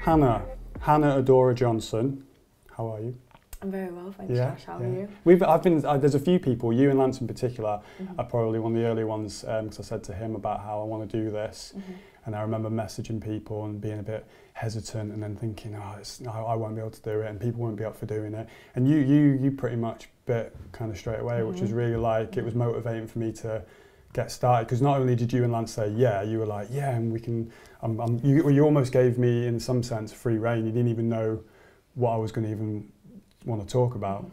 Hannah Adorah Johnson, how are you? I'm very well, thanks, Josh. How are you? There's a few people, you and Lance in particular, are probably one of the early ones, because I said to him about how I want to do this, and I remember messaging people and being a bit hesitant, and then thinking, oh, I won't be able to do it, and people won't be up for doing it. And you pretty much bit kind of straight away, which was really like, it was motivating for me to get started, because not only did you and Lance say yeah, you were like, yeah, and we can, you almost gave me in some sense free reign. You didn't even know what I was going to even want to talk about.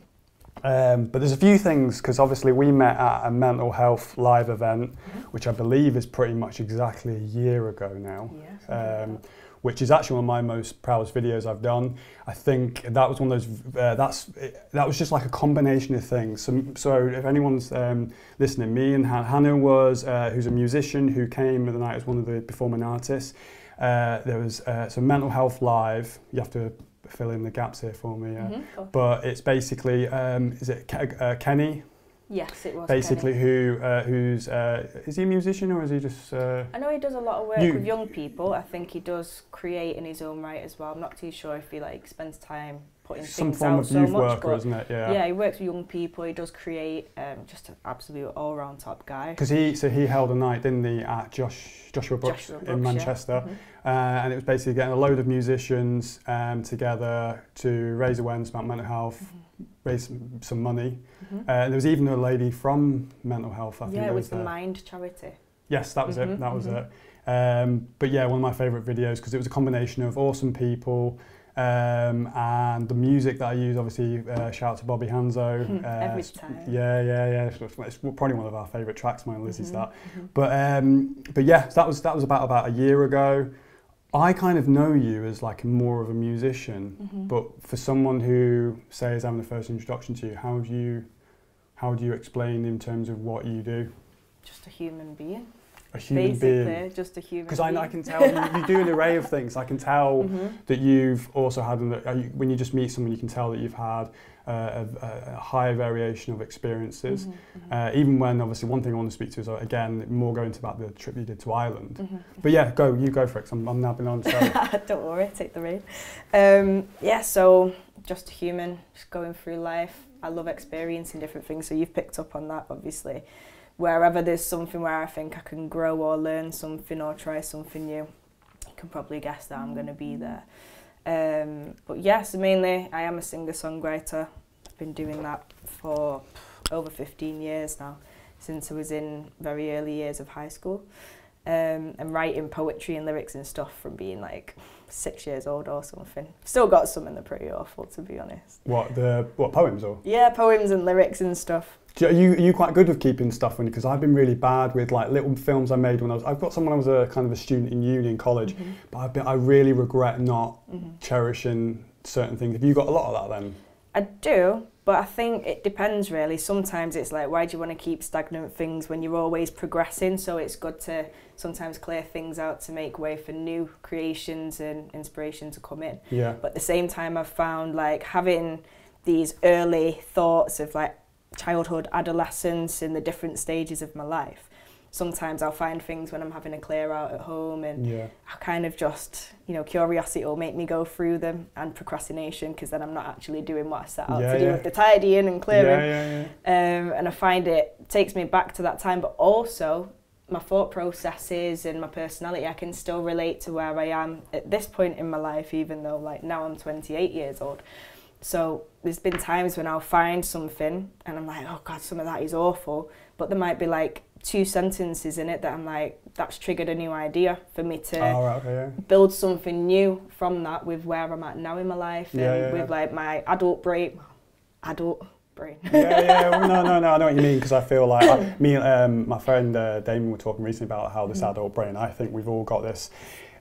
But there's a few things, because obviously we met at a mental health live event, which I believe is pretty much exactly a year ago now, which is actually one of my most proudest videos I've done. I think that was one of those, that was just like a combination of things. So if anyone's listening, me and Hannah was, who's a musician who came the night as one of the performing artists. There was, so mental health live, you have to fill in the gaps here for me, but it's basically, is it Kenny? Yes, it was basically Kenny. Is he a musician or is he just? I know he does a lot of work with young people. I think he does create in his own right as well. I'm not too sure if he like spends time putting things out so much. Some form of youth worker, isn't it? Yeah. Yeah, he works with young people. He does create. Just an absolute all-round top guy. Because he held a night, didn't he, at Joshua Brooks in Manchester, and it was basically getting a load of musicians together to raise awareness about mental health. Raise some money. And there was even a lady from mental health, I think. Yeah, it was the Mind charity. Yes, that was it, that was it. But yeah, one of my favourite videos, because it was a combination of awesome people, and the music that I use, obviously, shout out to Bobby Hanzo. Every time. Yeah. It's probably one of our favourite tracks, mine and Lizzie's that. But yeah, so that was about a year ago. I kind of know you as like more of a musician, but for someone who says having the first introduction to you, how do you explain in terms of what you do? Just a human being. A human being. Just a human. Because I can tell you do an array of things. I can tell that you've also had when you just meet someone, you can tell that you've had a high variation of experiences. Even when obviously one thing I want to speak to is again more going to about the trip you did to Ireland. But yeah, you go for it. 'Cause I'm nabbing on. So. Don't worry, take the rein. Yeah, so just a human, just going through life. I love experiencing different things. So you've picked up on that, obviously. Wherever there's something where I think I can grow or learn something or try something new, you can probably guess that I'm going to be there. But yeah, so mainly I am a singer-songwriter. I've been doing that for over 15 years now, since I was in very early years of high school. And writing poetry and lyrics and stuff from being like 6 years old or something. Still got some in the pretty awful, to be honest. What poems or? Yeah, poems and lyrics and stuff. Are you quite good with keeping stuff in? Because I've been really bad with like little films I made when I was. I've got some when I was a kind of a student in uni in college, but I really regret not cherishing certain things. Have you got a lot of that then? I do. But I think it depends really. Sometimes it's like, why do you want to keep stagnant things when you're always progressing? So it's good to sometimes clear things out to make way for new creations and inspiration to come in. Yeah. But at the same time, I've found like having these early thoughts of like childhood, adolescence in the different stages of my life. Sometimes I'll find things when I'm having a clear out at home, and I kind of just, you know, curiosity will make me go through them, and procrastination, because then I'm not actually doing what I set out to do with the tidying and clearing. And I find it takes me back to that time, but also my thought processes and my personality, I can still relate to where I am at this point in my life, even though like now I'm 28 years old. So there's been times when I'll find something and I'm like, oh God, some of that is awful. But there might be like 2 sentences in it that I'm like, that's triggered a new idea for me to build something new from that with where I'm at now in my life, and with like my adult brain. No, I know what you mean, because I feel like, me and my friend Damon were talking recently about how this adult brain, I think we've all got this.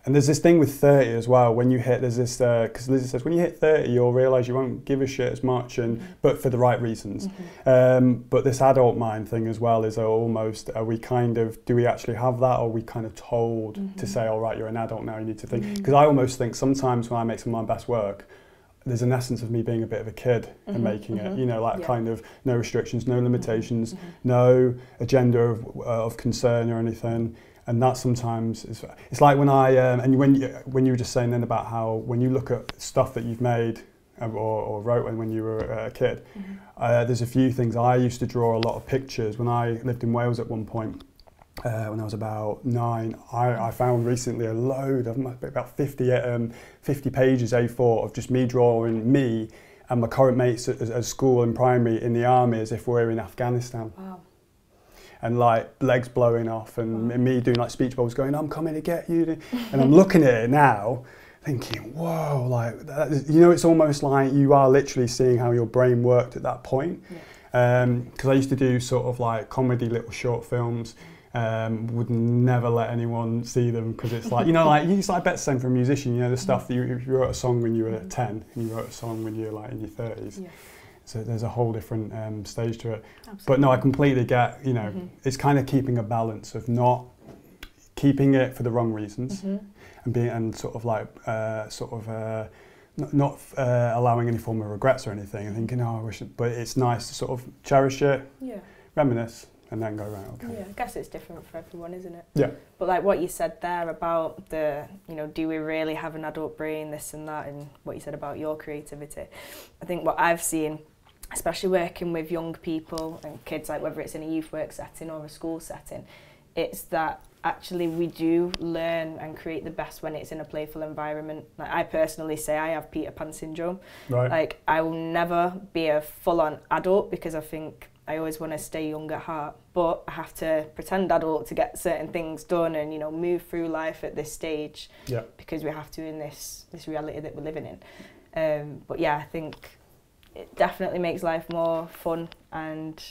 And there's this thing with 30 as well, when you hit, there's this, because Lizzie says, when you hit 30, you'll realise you won't give a shit as much, and but for the right reasons. But this adult mind thing as well is almost, are we kind of, do we actually have that, or are we kind of told to say, all right, you're an adult now, you need to think? Because I almost think sometimes when I make some of my best work, there's an essence of me being a bit of a kid and making it, you know, like kind of no restrictions, no limitations, no agenda of concern or anything. And that sometimes is, it's like when I, and when you were just saying then about how when you look at stuff that you've made or wrote when you were a kid, there's a few things. I used to draw a lot of pictures. When I lived in Wales at one point, when I was about 9, I found recently a load of about 50 pages A4 of just me drawing me and my current mates at school and primary in the army as if we're in Afghanistan. Wow. And like legs blowing off and me doing like speech bubbles going, "I'm coming to get you." And I'm looking at it now thinking, whoa, like, that, you know, it's almost like you are literally seeing how your brain worked at that point. Because I used to do sort of like comedy little short films. Would never let anyone see them because it's like, you know, like, it's like better saying for a musician, you know, the stuff that you wrote a song when you were 10 and you wrote a song when you were like in your 30s. Yeah. So there's a whole different stage to it. Absolutely. But no, I completely get, you know, it's kind of keeping a balance of not keeping it for the wrong reasons and being, and sort of like, not allowing any form of regrets or anything and thinking, oh, I wish, but it's nice to sort of cherish it, reminisce. And then go right. Okay. Yeah, I guess it's different for everyone, isn't it? Yeah. But like what you said there about the, you know, do we really have an adult brain, this and that, and what you said about your creativity. I think what I've seen, especially working with young people and kids, like whether it's in a youth work setting or a school setting, it's that actually we do learn and create the best when it's in a playful environment. Like I personally say I have Peter Pan syndrome. Right. Like I will never be a full-on adult because I think I always want to stay young at heart, but I have to pretend adult to get certain things done and, you know, move through life at this stage because we have to in this reality that we're living in. But yeah, I think it definitely makes life more fun and,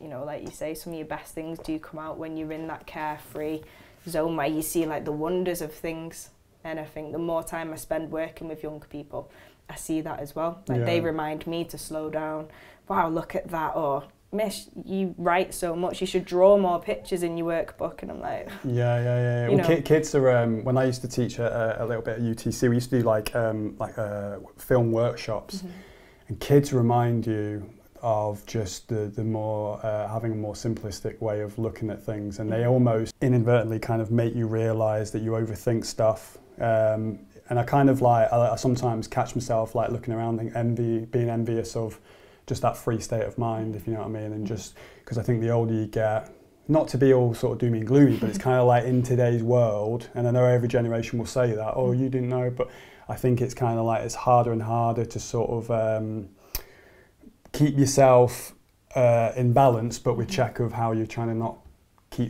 you know, like you say, some of your best things do come out when you're in that carefree zone where you see like the wonders of things. And I think the more time I spend working with young people, I see that as well. Like they remind me to slow down. Wow, look at that, or Miss, you write so much, you should draw more pictures in your workbook. And I'm like... Yeah. Well, kids are, when I used to teach a little bit at UTC, we used to do like film workshops. And kids remind you of just the more, having a more simplistic way of looking at things. And they almost inadvertently kind of make you realise that you overthink stuff. And I kind of like, I sometimes catch myself like looking around and being envious of just that free state of mind, if you know what I mean, and just because I think the older you get, not to be all sort of doomy and gloomy, but it's kind of like in today's world, and I know every generation will say that, oh, you didn't know, but I think it's kind of like it's harder and harder to sort of keep yourself in balance, but with check of how you're trying to not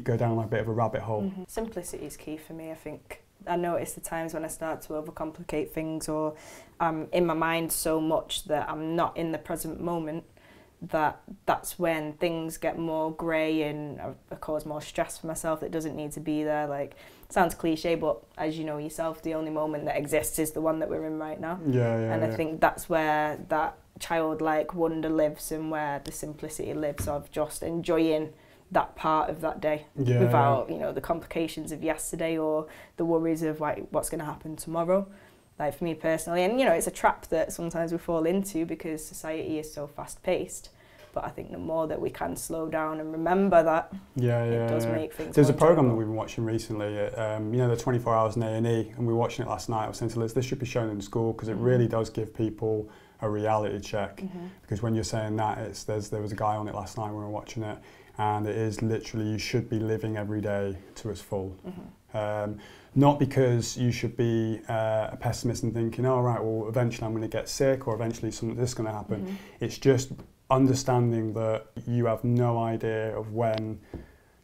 go down like a bit of a rabbit hole. Simplicity is key for me, I think. I notice the times when I start to overcomplicate things or I'm in my mind so much that I'm not in the present moment, that's when things get more grey and I cause more stress for myself that doesn't need to be there. Like, sounds cliche, but as you know yourself, the only moment that exists is the one that we're in right now. And I think that's where that childlike wonder lives and where the simplicity lives of just enjoying that part of that day without, you know, the complications of yesterday or the worries of like what's going to happen tomorrow. Like for me personally, and you know, it's a trap that sometimes we fall into because society is so fast paced. But I think the more that we can slow down and remember that, it does make things. There's a program that we've been watching recently. You know, the 24 hours in A&E, and we were watching it last night. I was saying to Liz, this should be shown in school because it really does give people a reality check. Because when you're saying that, it's there was a guy on it last night when we were watching it. And it is literally, you should be living every day to its full. Not because you should be a pessimist and thinking, oh, right, well, eventually I'm going to get sick or eventually something this is going to happen. It's just understanding that you have no idea of when,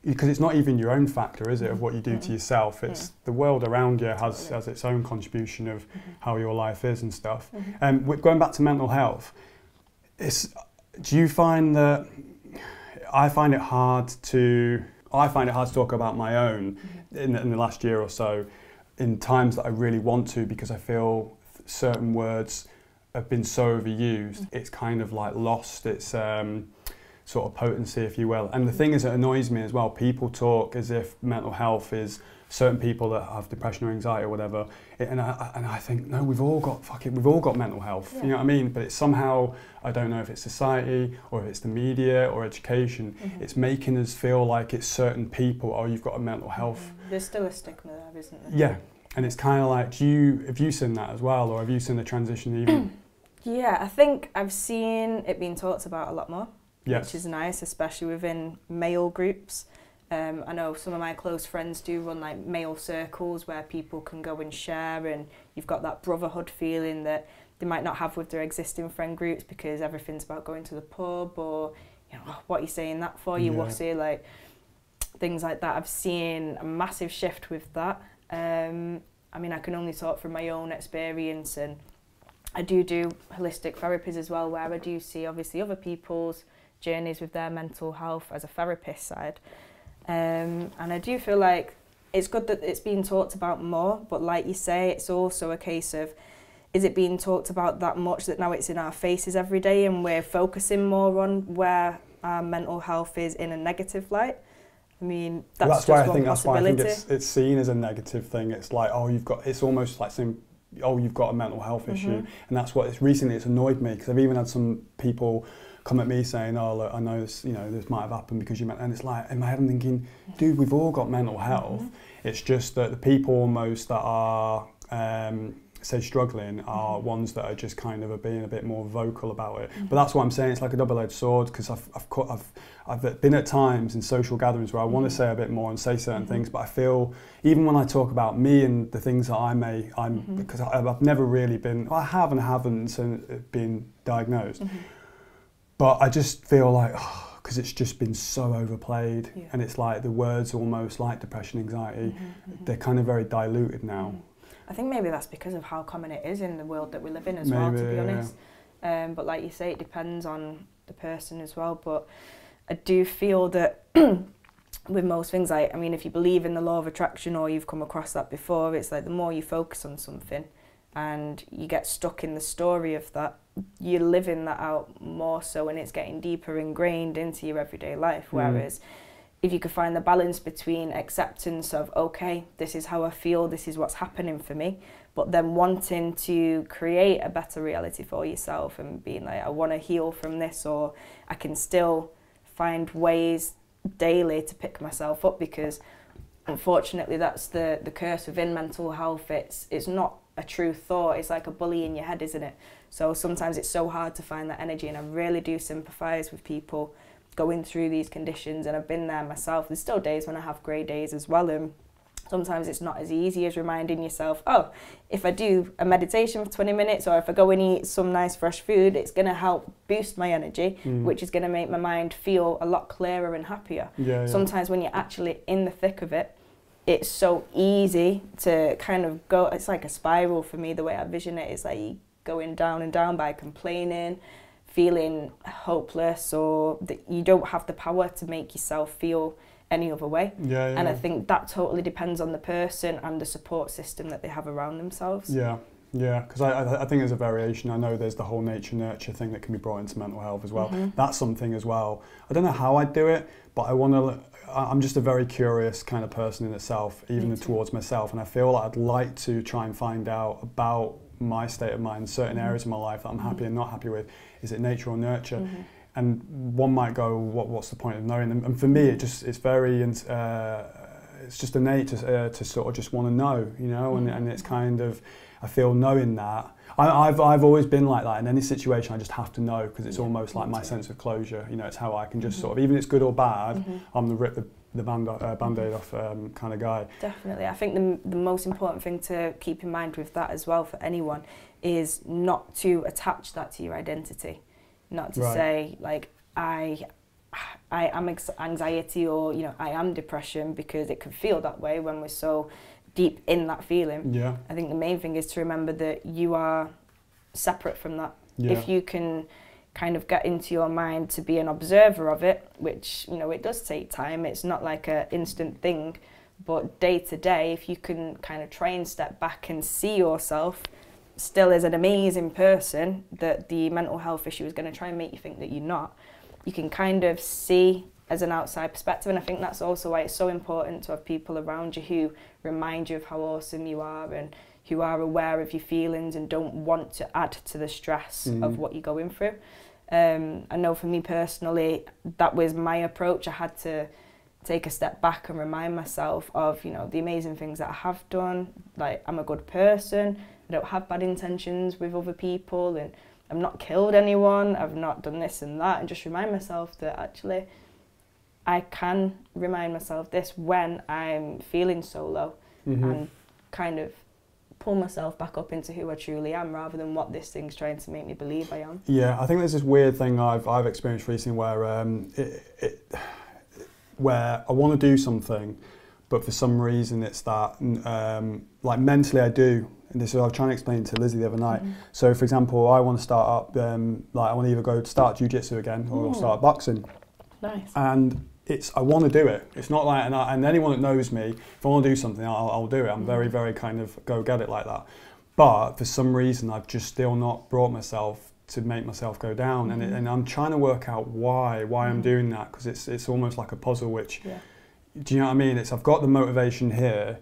because it's not even your own factor, is it, of what you do to yourself. It's the world around you has its own contribution of how your life is and stuff. And going back to mental health, do you find that... I find it hard to talk about my own in the last year or so in times that I really want to because I feel certain words have been so overused. It's kind of like lost its sort of potency, if you will. And the thing is, it annoys me as well, people talk as if mental health is certain people that have depression or anxiety or whatever, and I think, no, we've all got, fuck it, we've all got mental health, yeah. You know what I mean? But it's somehow, I don't know if it's society, or if it's the media, or education, mm-hmm. it's making us feel like it's certain people, oh, you've got a mental health. Mm-hmm. There's still a stigma there, isn't there? Yeah, and it's kind of like, have you seen that as well, or have you seen the transition even? Yeah, I think I've seen it being talked about a lot more, yes. which is nice, especially within male groups. I know some of my close friends do run like male circles where people can go and share, and you've got that brotherhood feeling that they might not have with their existing friend groups because everything's about going to the pub or, you know, what are you saying that for, you yeah. wussy, like things like that. I've seen a massive shift with that. I mean, I can only talk from my own experience, and I do holistic therapies as well, where I do see obviously other people's journeys with their mental health as a therapist side. And I do feel like it's good that it's being talked about more, but like you say, it's also a case of, is it being talked about that much that now it's in our faces every day and we're focusing more on where our mental health is in a negative light? I mean, that's, well, that's just why I think that's why I think it's seen as a negative thing. It's like, oh, you've got, it's almost like saying, oh, you've got a mental health issue. Mm-hmm. And that's what, recently it's annoyed me, because I've even had some people come at me saying, oh, look, I know this, you know, this might have happened because you meant, and it's like, in my head I'm thinking, dude, we've all got mental health. Mm-hmm. It's just that the people almost that are, say, struggling are mm-hmm. ones that are just kind of being a bit more vocal about it. Mm-hmm. But that's what I'm saying, it's like a double-edged sword, because I've been at times in social gatherings where I want to say a bit more and say certain mm-hmm. things, but I feel, even when I talk about me and the things that I may, because mm-hmm. I've never really been, well, I have and haven't been diagnosed. Mm-hmm. But I just feel like, because it's just been so overplayed, yeah. and it's like the words almost like depression, anxiety, mm-hmm. they're kind of very diluted now. I think maybe that's because of how common it is in the world that we live in as maybe, well, to be honest. Yeah. But like you say, it depends on the person as well, but I do feel that with most things, like, I mean, if you believe in the law of attraction or you've come across that before, it's like the more you focus on something and you get stuck in the story of that, you're living that out more so, and it's getting deeper ingrained into your everyday life. Whereas if you could find the balance between acceptance of, okay, this is how I feel, this is what's happening for me, but then wanting to create a better reality for yourself and being like, I want to heal from this, or I can still find ways daily to pick myself up, because unfortunately that's the curse within mental health. It's not a true thought, it's like a bully in your head, isn't it? So sometimes it's so hard to find that energy, and I really do sympathise with people going through these conditions, and I've been there myself. There's still days when I have grey days as well, and sometimes it's not as easy as reminding yourself, oh, if I do a meditation for 20 minutes, or if I go and eat some nice fresh food, it's going to help boost my energy, which is going to make my mind feel a lot clearer and happier. Yeah. Sometimes when you're actually in the thick of it, it's so easy to kind of go, it's like a spiral for me, the way I vision it. It's like you going down and down by complaining, feeling hopeless, or that you don't have the power to make yourself feel any other way. Yeah, yeah. And I think that totally depends on the person and the support system that they have around themselves. Yeah, yeah, because I think there's a variation. I know there's the whole nature-nurture thing that can be brought into mental health as well. Mm-hmm. That's something as well. I don't know how I'd do it, but I want to, I'm just a very curious kind of person in itself, even towards myself, and I feel like I'd like to try and find out about my state of mind, certain areas of my life that I'm happy and not happy with. Is it nature or nurture? And one might go, what's the point of knowing? And for me, it just, it's very, it's just innate to sort of just want to know, you know, and it's kind of, I feel knowing that. I've always been like that. In any situation, I just have to know, because it's almost like my sense of closure. You know, it's how I can just sort of, even if it's good or bad, I'm the band-aid off kind of guy. Definitely. I think the most important thing to keep in mind with that as well for anyone is not to attach that to your identity. Not to say, like, I am anxiety, or, you know, I am depression, because it can feel that way when we're so deep in that feeling. Yeah. I think the main thing is to remember that you are separate from that. Yeah. If you can kind of get into your mind to be an observer of it, which, you know, it does take time, it's not like an instant thing, but day to day, if you can kind of try and step back and see yourself still as an amazing person that the mental health issue is going to try and make you think that you're not, you can kind of see as an outside perspective. And I think that's also why it's so important to have people around you who remind you of how awesome you are and who are aware of your feelings and don't want to add to the stress of what you're going through. I know for me personally, that was my approach. I had to take a step back and remind myself of, you know, the amazing things that I have done. Like, I'm a good person. I don't have bad intentions with other people, and I've not killed anyone. I've not done this and that. And just remind myself that actually I can remind myself this when I'm feeling so low and kind of pull myself back up into who I truly am rather than what this thing's trying to make me believe I am. Yeah, I think there's this weird thing I've experienced recently where I want to do something, but for some reason it's that, like mentally I do, and this is what I was trying to explain to Lizzie the other night. So for example, I want to start up, like I want to either go start jiu-jitsu again or start boxing. Nice. And it's, I want to do it. It's not like, and anyone that knows me, if I want to do something, I'll do it. I'm very, very kind of go get it like that. But for some reason, I've just still not brought myself to make myself go down. And I'm trying to work out why I'm doing that, because it's almost like a puzzle, which, do you know what I mean? It's, I've got the motivation here,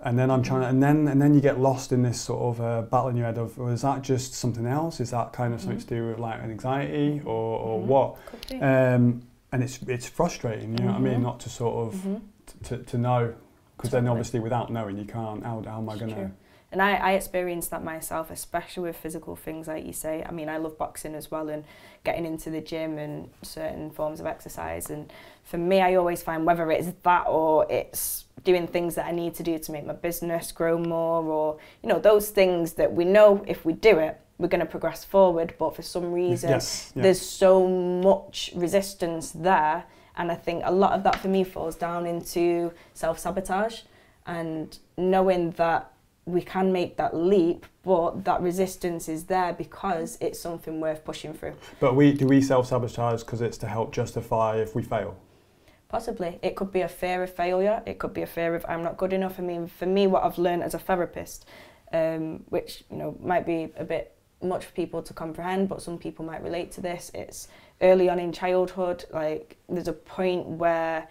and then I'm trying to, and then you get lost in this sort of battle in your head of, well, is that just something else? Is that kind of something to do with like an anxiety or what? Could be. And it's frustrating, you know what I mean, not to sort of, to know, because then obviously without knowing you can't, how am I going to... And I experienced that myself, especially with physical things like you say. I mean, I love boxing as well and getting into the gym and certain forms of exercise. And for me, I always find whether it's that or it's doing things that I need to do to make my business grow more or, you know, those things that we know if we do it, we're going to progress forward, but for some reason there's so much resistance there, and I think a lot of that for me falls down into self-sabotage and knowing that we can make that leap, but that resistance is there because it's something worth pushing through. But do we self-sabotage because it's to help justify if we fail? Possibly. It could be a fear of failure, it could be a fear of I'm not good enough. I mean, for me, what I've learned as a therapist, which, you know, might be a bit much for people to comprehend, but some people might relate to this. It's early on in childhood, like there's a point where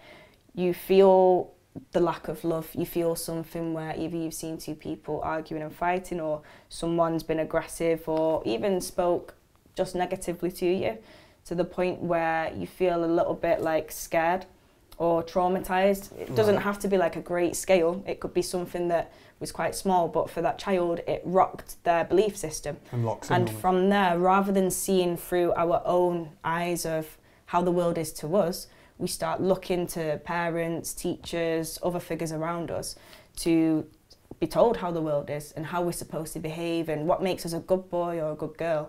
you feel the lack of love, you feel something where either you've seen two people arguing and fighting or someone's been aggressive or even spoke just negatively to you, to the point where you feel a little bit like scared or traumatized. It doesn't have to be like a great scale, it could be something that was quite small, but for that child it rocked their belief system and from there, rather than seeing through our own eyes of how the world is to us, we start looking to parents, teachers, other figures around us to be told how the world is and how we're supposed to behave and what makes us a good boy or a good girl.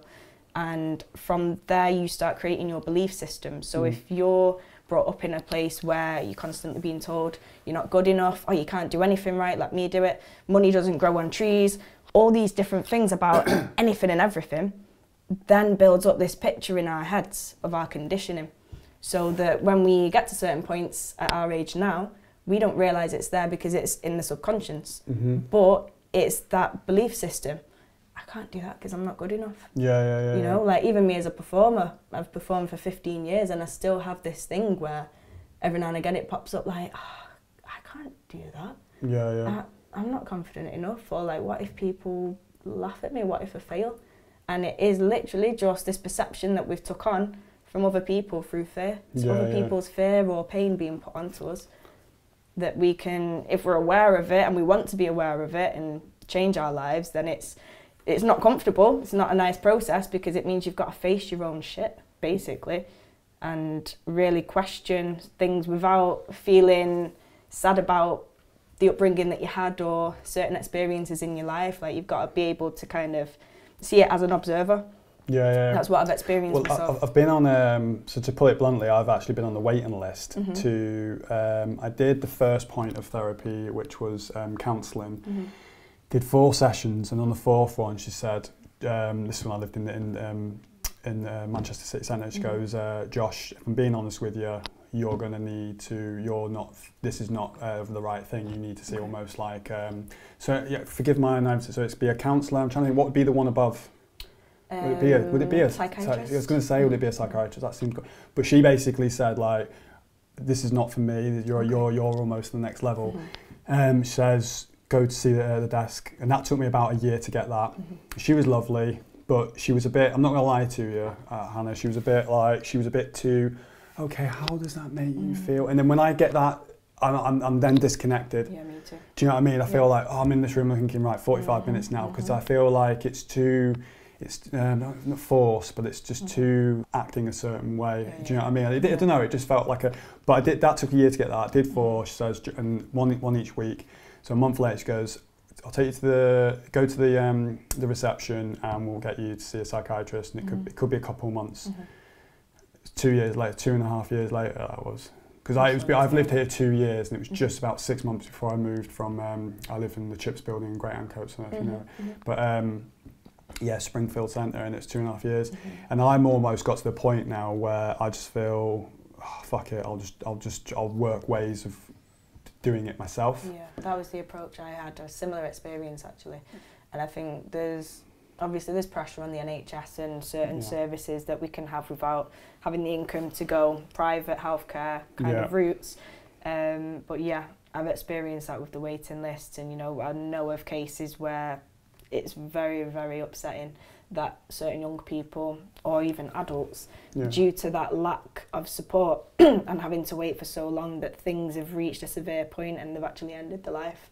And from there you start creating your belief system. So if you're brought up in a place where you're constantly being told you're not good enough, or you can't do anything right, let me do it, money doesn't grow on trees, all these different things about anything and everything, then builds up this picture in our heads of our conditioning. So that when we get to certain points at our age now, we don't realise it's there because it's in the subconscious. But it's that belief system. I can't do that because I'm not good enough. You know, like even me as a performer, I've performed for 15 years and I still have this thing where every now and again it pops up like, oh, I can't do that. I'm not confident enough. Or like, what if people laugh at me? What if I fail? And it is literally just this perception that we've took on from other people through fear. It's other people's fear or pain being put onto us that we can, if we're aware of it and we want to be aware of it and change our lives, then it's not comfortable, it's not a nice process because it means you've got to face your own shit, basically, and really question things without feeling sad about the upbringing that you had or certain experiences in your life. Like, you've got to be able to kind of see it as an observer. That's what I've experienced myself. I've been on, so to put it bluntly, I've actually been on the waiting list to, I did the first point of therapy, which was counselling. Did 4 sessions, and on the 4th one she said, this is when I lived in Manchester City Centre, she goes, Josh, if I'm being honest with you, you're going to need to, this is not the right thing, you need to see almost like, so yeah, forgive my name, so it's be a counsellor. I'm trying to think, what would be the one above? Would it be a psychiatrist? I was going to say, would it be a psychiatrist? That seemed good. But she basically said, like, this is not for me. You're almost the next level. Mm-hmm. She says, go to see the desk. And that took me about a year to get that. Mm-hmm. She was lovely, but she was a bit, I'm not going to lie to you, Hannah, she was a bit like, she was a bit too, okay, how does that make you feel? And then when I get that, I'm then disconnected. Yeah, me too. Do you know what I mean? I feel like, oh, I'm in this room, I'm thinking, right, 45 minutes now, because I feel like it's too, it's not forced, but it's just too acting a certain way. Yeah, do you know what I mean? I don't know, it just felt like a, but I did, that took a year to get that. I did four, she says, and one each week. So a month later, she goes, I'll take you to the, go to the reception and we'll get you to see a psychiatrist. And it could be a couple of months. Mm-hmm. 2 years later, 2.5 years later that was. Because I've lived here 2 years, and it was just about 6 months before I moved from, I live in the Chips building in Great Ancoats, and but yeah, Springfield Centre, and it's 2.5 years. And I'm almost got to the point now where I just feel, oh, fuck it, I'll work ways of doing it myself. Yeah, that was the approach I had, a similar experience actually. And I think there's, obviously there's pressure on the NHS and certain services that we can have without having the income to go private healthcare kind of routes. But yeah, I've experienced that with the waiting lists, and you know, I know of cases where it's very, very upsetting that certain young people or even adults, due to that lack of support and having to wait for so long, that things have reached a severe point and they've actually ended their life.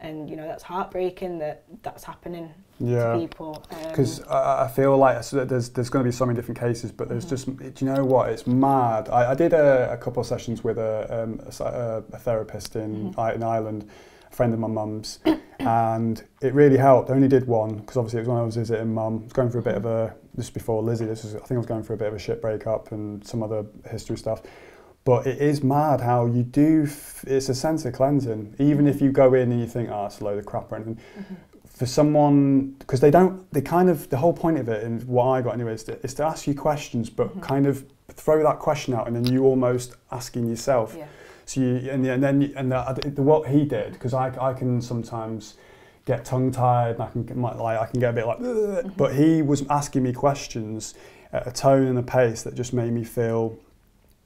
And you know, that's heartbreaking that that's happening to people. Because I feel like there's going to be so many different cases, but there's just, do you know what, it's mad. I did a couple of sessions with a therapist in Ireland, a friend of my mum's, and it really helped. I only did one, because obviously it was when I was visiting mum. I was going for a bit of a, this was before Lizzie, this was, I think I was going for a bit of a shit breakup and some other history stuff. But it is mad how you do, it's a sense of cleansing. Even if you go in and you think, oh, it's a load of crap or anything. For someone, because they don't, they kind of, the whole point of it, and what I got anyway, is to ask you questions, but kind of throw that question out and then you almost asking yourself. Yeah. So you, what he did, because I can sometimes get tongue-tied and I can get a bit like, but he was asking me questions at a tone and a pace that just made me feel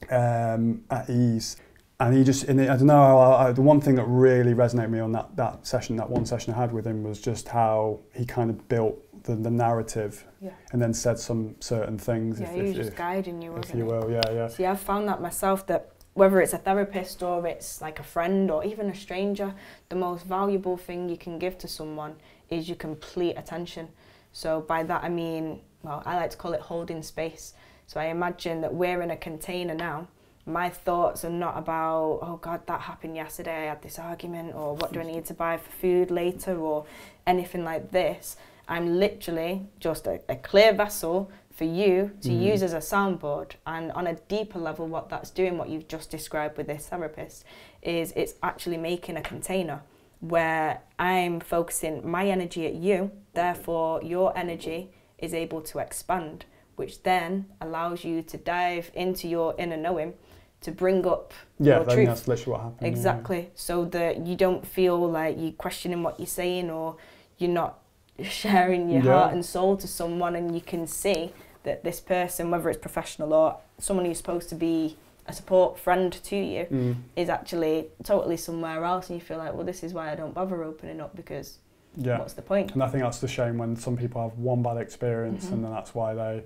at ease. And he just, I don't know, the one thing that really resonated with me on that one session I had with him was just how he kind of built the narrative and then said some certain things. Yeah, he was just guiding you, wasn't he? If you will, yeah. See, I've found that myself, that whether it's a therapist or it's like a friend or even a stranger, the most valuable thing you can give to someone is your complete attention. So by that I mean, well, I like to call it holding space. So I imagine that we're in a container now. My thoughts are not about, oh God, that happened yesterday, I had this argument, or what do I need to buy for food later, or anything like this. I'm literally just a clear vessel for you to use as a soundboard. And on a deeper level, what that's doing, what you've just described with this therapist, is it's actually making a container where I'm focusing my energy at you, therefore your energy is able to expand, which then allows you to dive into your inner knowing to bring up your truth. Yeah, that's literally what happened. Exactly, so that you don't feel like you're questioning what you're saying or you're not sharing your heart and soul to someone, and you can see that this person, whether it's professional or someone who's supposed to be a support friend to you, is actually totally somewhere else, and you feel like, well, this is why I don't bother opening up, because what's the point? And I think that's the shame when some people have one bad experience and then that's why they...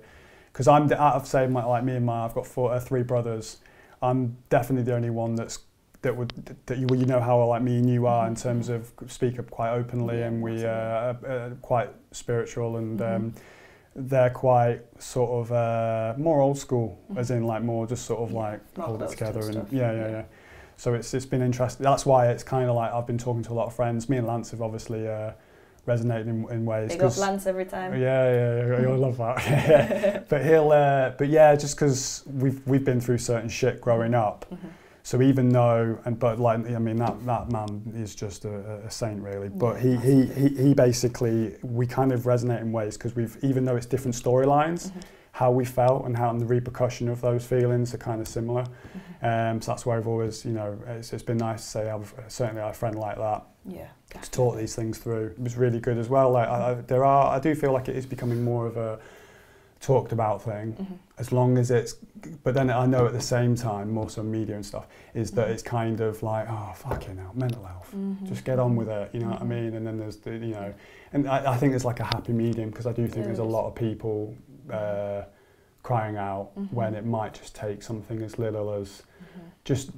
Because I'm, I've said, like me and my, I've got three brothers. I'm definitely the only one that you know how like me and you are in terms of speak up quite openly, and we are quite spiritual, and they're quite sort of more old school, as in like more just sort of like hold it together and yeah. So it's been interesting. That's why it's kind of like I've been talking to a lot of friends. Me and Lance have obviously. Resonating in ways. Big up Lance every time. Yeah, you'll love that. But he'll, but yeah, just because we've been through certain shit growing up, so even though, but like I mean that man is just a saint really. But he basically, we kind of resonate in ways because we've, even though it's different storylines, how we felt and how the repercussion of those feelings are kind of similar. So that's why I've always, you know, it's been nice to say I've certainly had a friend like that. Yeah, to talk these things through. It was really good as well. Like I do feel like it is becoming more of a talked about thing, mm-hmm. as long as it's, but then I know at the same time, more so media and stuff, is that it's kind of like, oh, fucking hell, mental health, mm-hmm. just get on with it, you know what I mean? And then there's, the, you know, and I think there's like a happy medium, because I do think there's a lot of people crying out mm-hmm. when it might just take something as little as just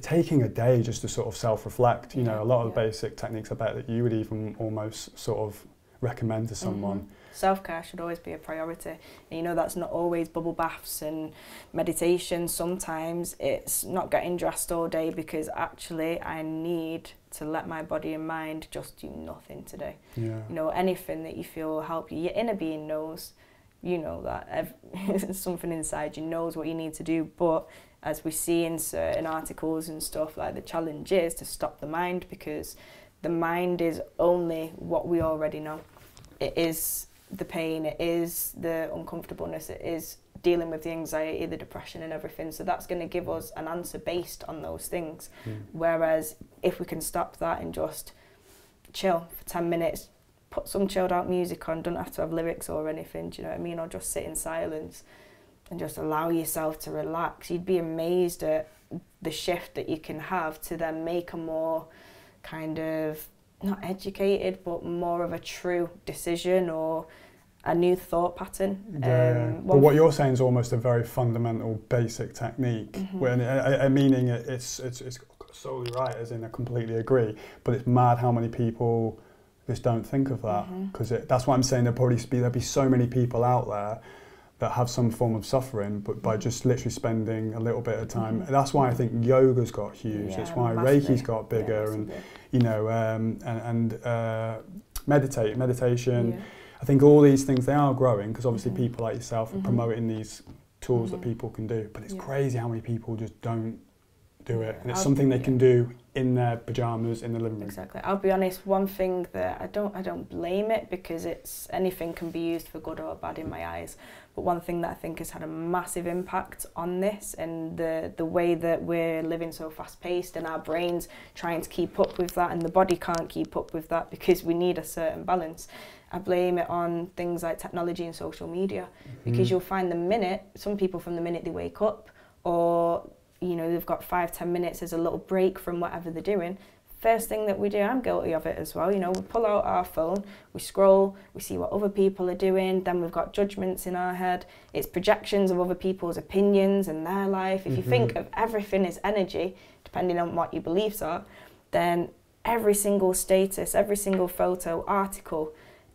taking a day just to sort of self-reflect, you know, a lot of the basic techniques I bet that you would even almost sort of recommend to someone. Mm-hmm. Self-care should always be a priority, and you know that's not always bubble baths and meditation. Sometimes it's not getting dressed all day, because actually I need to let my body and mind just do nothing today. Yeah. You know, anything that you feel will help you. Your inner being knows, you know that something inside you knows what you need to do, but as we see in certain articles and stuff, like the challenge is to stop the mind, because the mind is only what we already know. It is the pain, it is the uncomfortableness, it is dealing with the anxiety, the depression and everything. So that's going to give us an answer based on those things. Mm. Whereas if we can stop that and just chill for 10 minutes, put some chilled out music on, don't have to have lyrics or anything, do you know what I mean? Or just sit in silence and just allow yourself to relax. You'd be amazed at the shift that you can have to then make a more kind of not educated, but more of a true decision or a new thought pattern. Yeah. But what you're saying is almost a very fundamental, basic technique. Mm-hmm. When, meaning it's solely right, as in I completely agree. But it's mad how many people just don't think of that, because mm-hmm. that's what I'm saying. There'll be so many people out there that have some form of suffering, but by just literally spending a little bit of time. Mm-hmm. That's why I think yoga's got huge. That's why Reiki's got bigger, and you know, meditation. Yeah. I think all these things, they are growing, because obviously mm-hmm. people like yourself are mm-hmm. promoting these tools mm-hmm. that people can do. But it's crazy how many people just don't do it, and it's something they can do in their pajamas in the living room. Exactly. I'll be honest. One thing that I don't blame it, because it's anything can be used for good or bad in my eyes. But one thing that I think has had a massive impact on this, and the way that we're living so fast-paced, and our brains trying to keep up with that, and the body can't keep up with that, because we need a certain balance. I blame it on things like technology and social media, because you'll find some people from the minute they wake up, or you know, they've got 5-10 minutes as a little break from whatever they're doing. First thing that we do, I'm guilty of it as well, you know, we pull out our phone, we scroll, we see what other people are doing, then we've got judgments in our head. It's projections of other people's opinions and their life. If you think of everything as energy, depending on what your beliefs are, then every single status, every single photo, article,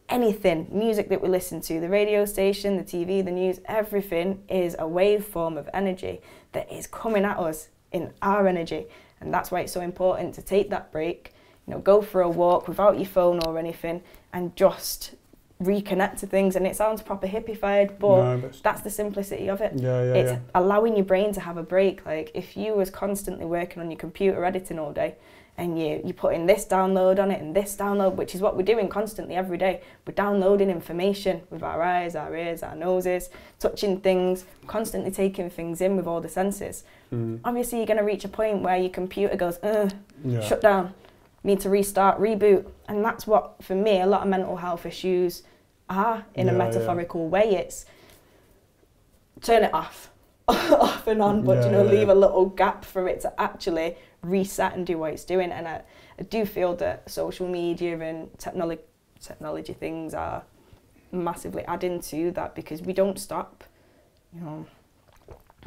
anything, music that we listen to, the radio station, the TV, the news, everything is a waveform of energy that is coming at us in our energy. And that's why it's so important to take that break, you know, go for a walk without your phone or anything, and just reconnect to things. And it sounds proper hippified, but that's the simplicity of it. It's allowing your brain to have a break. Like if you was constantly working on your computer editing all day, and you put in this download on it and this download, which is what we're doing constantly every day. We're downloading information with our eyes, our ears, our noses, touching things, constantly taking things in with all the senses. Obviously, you're going to reach a point where your computer goes, shut down, need to restart, reboot. And that's what, for me, a lot of mental health issues are in a metaphorical way. It's turn it off, off and on, but you know, leave a little gap for it to actually reset and do what it's doing. And I do feel that social media and technology things are massively adding to that, because we don't stop, you know.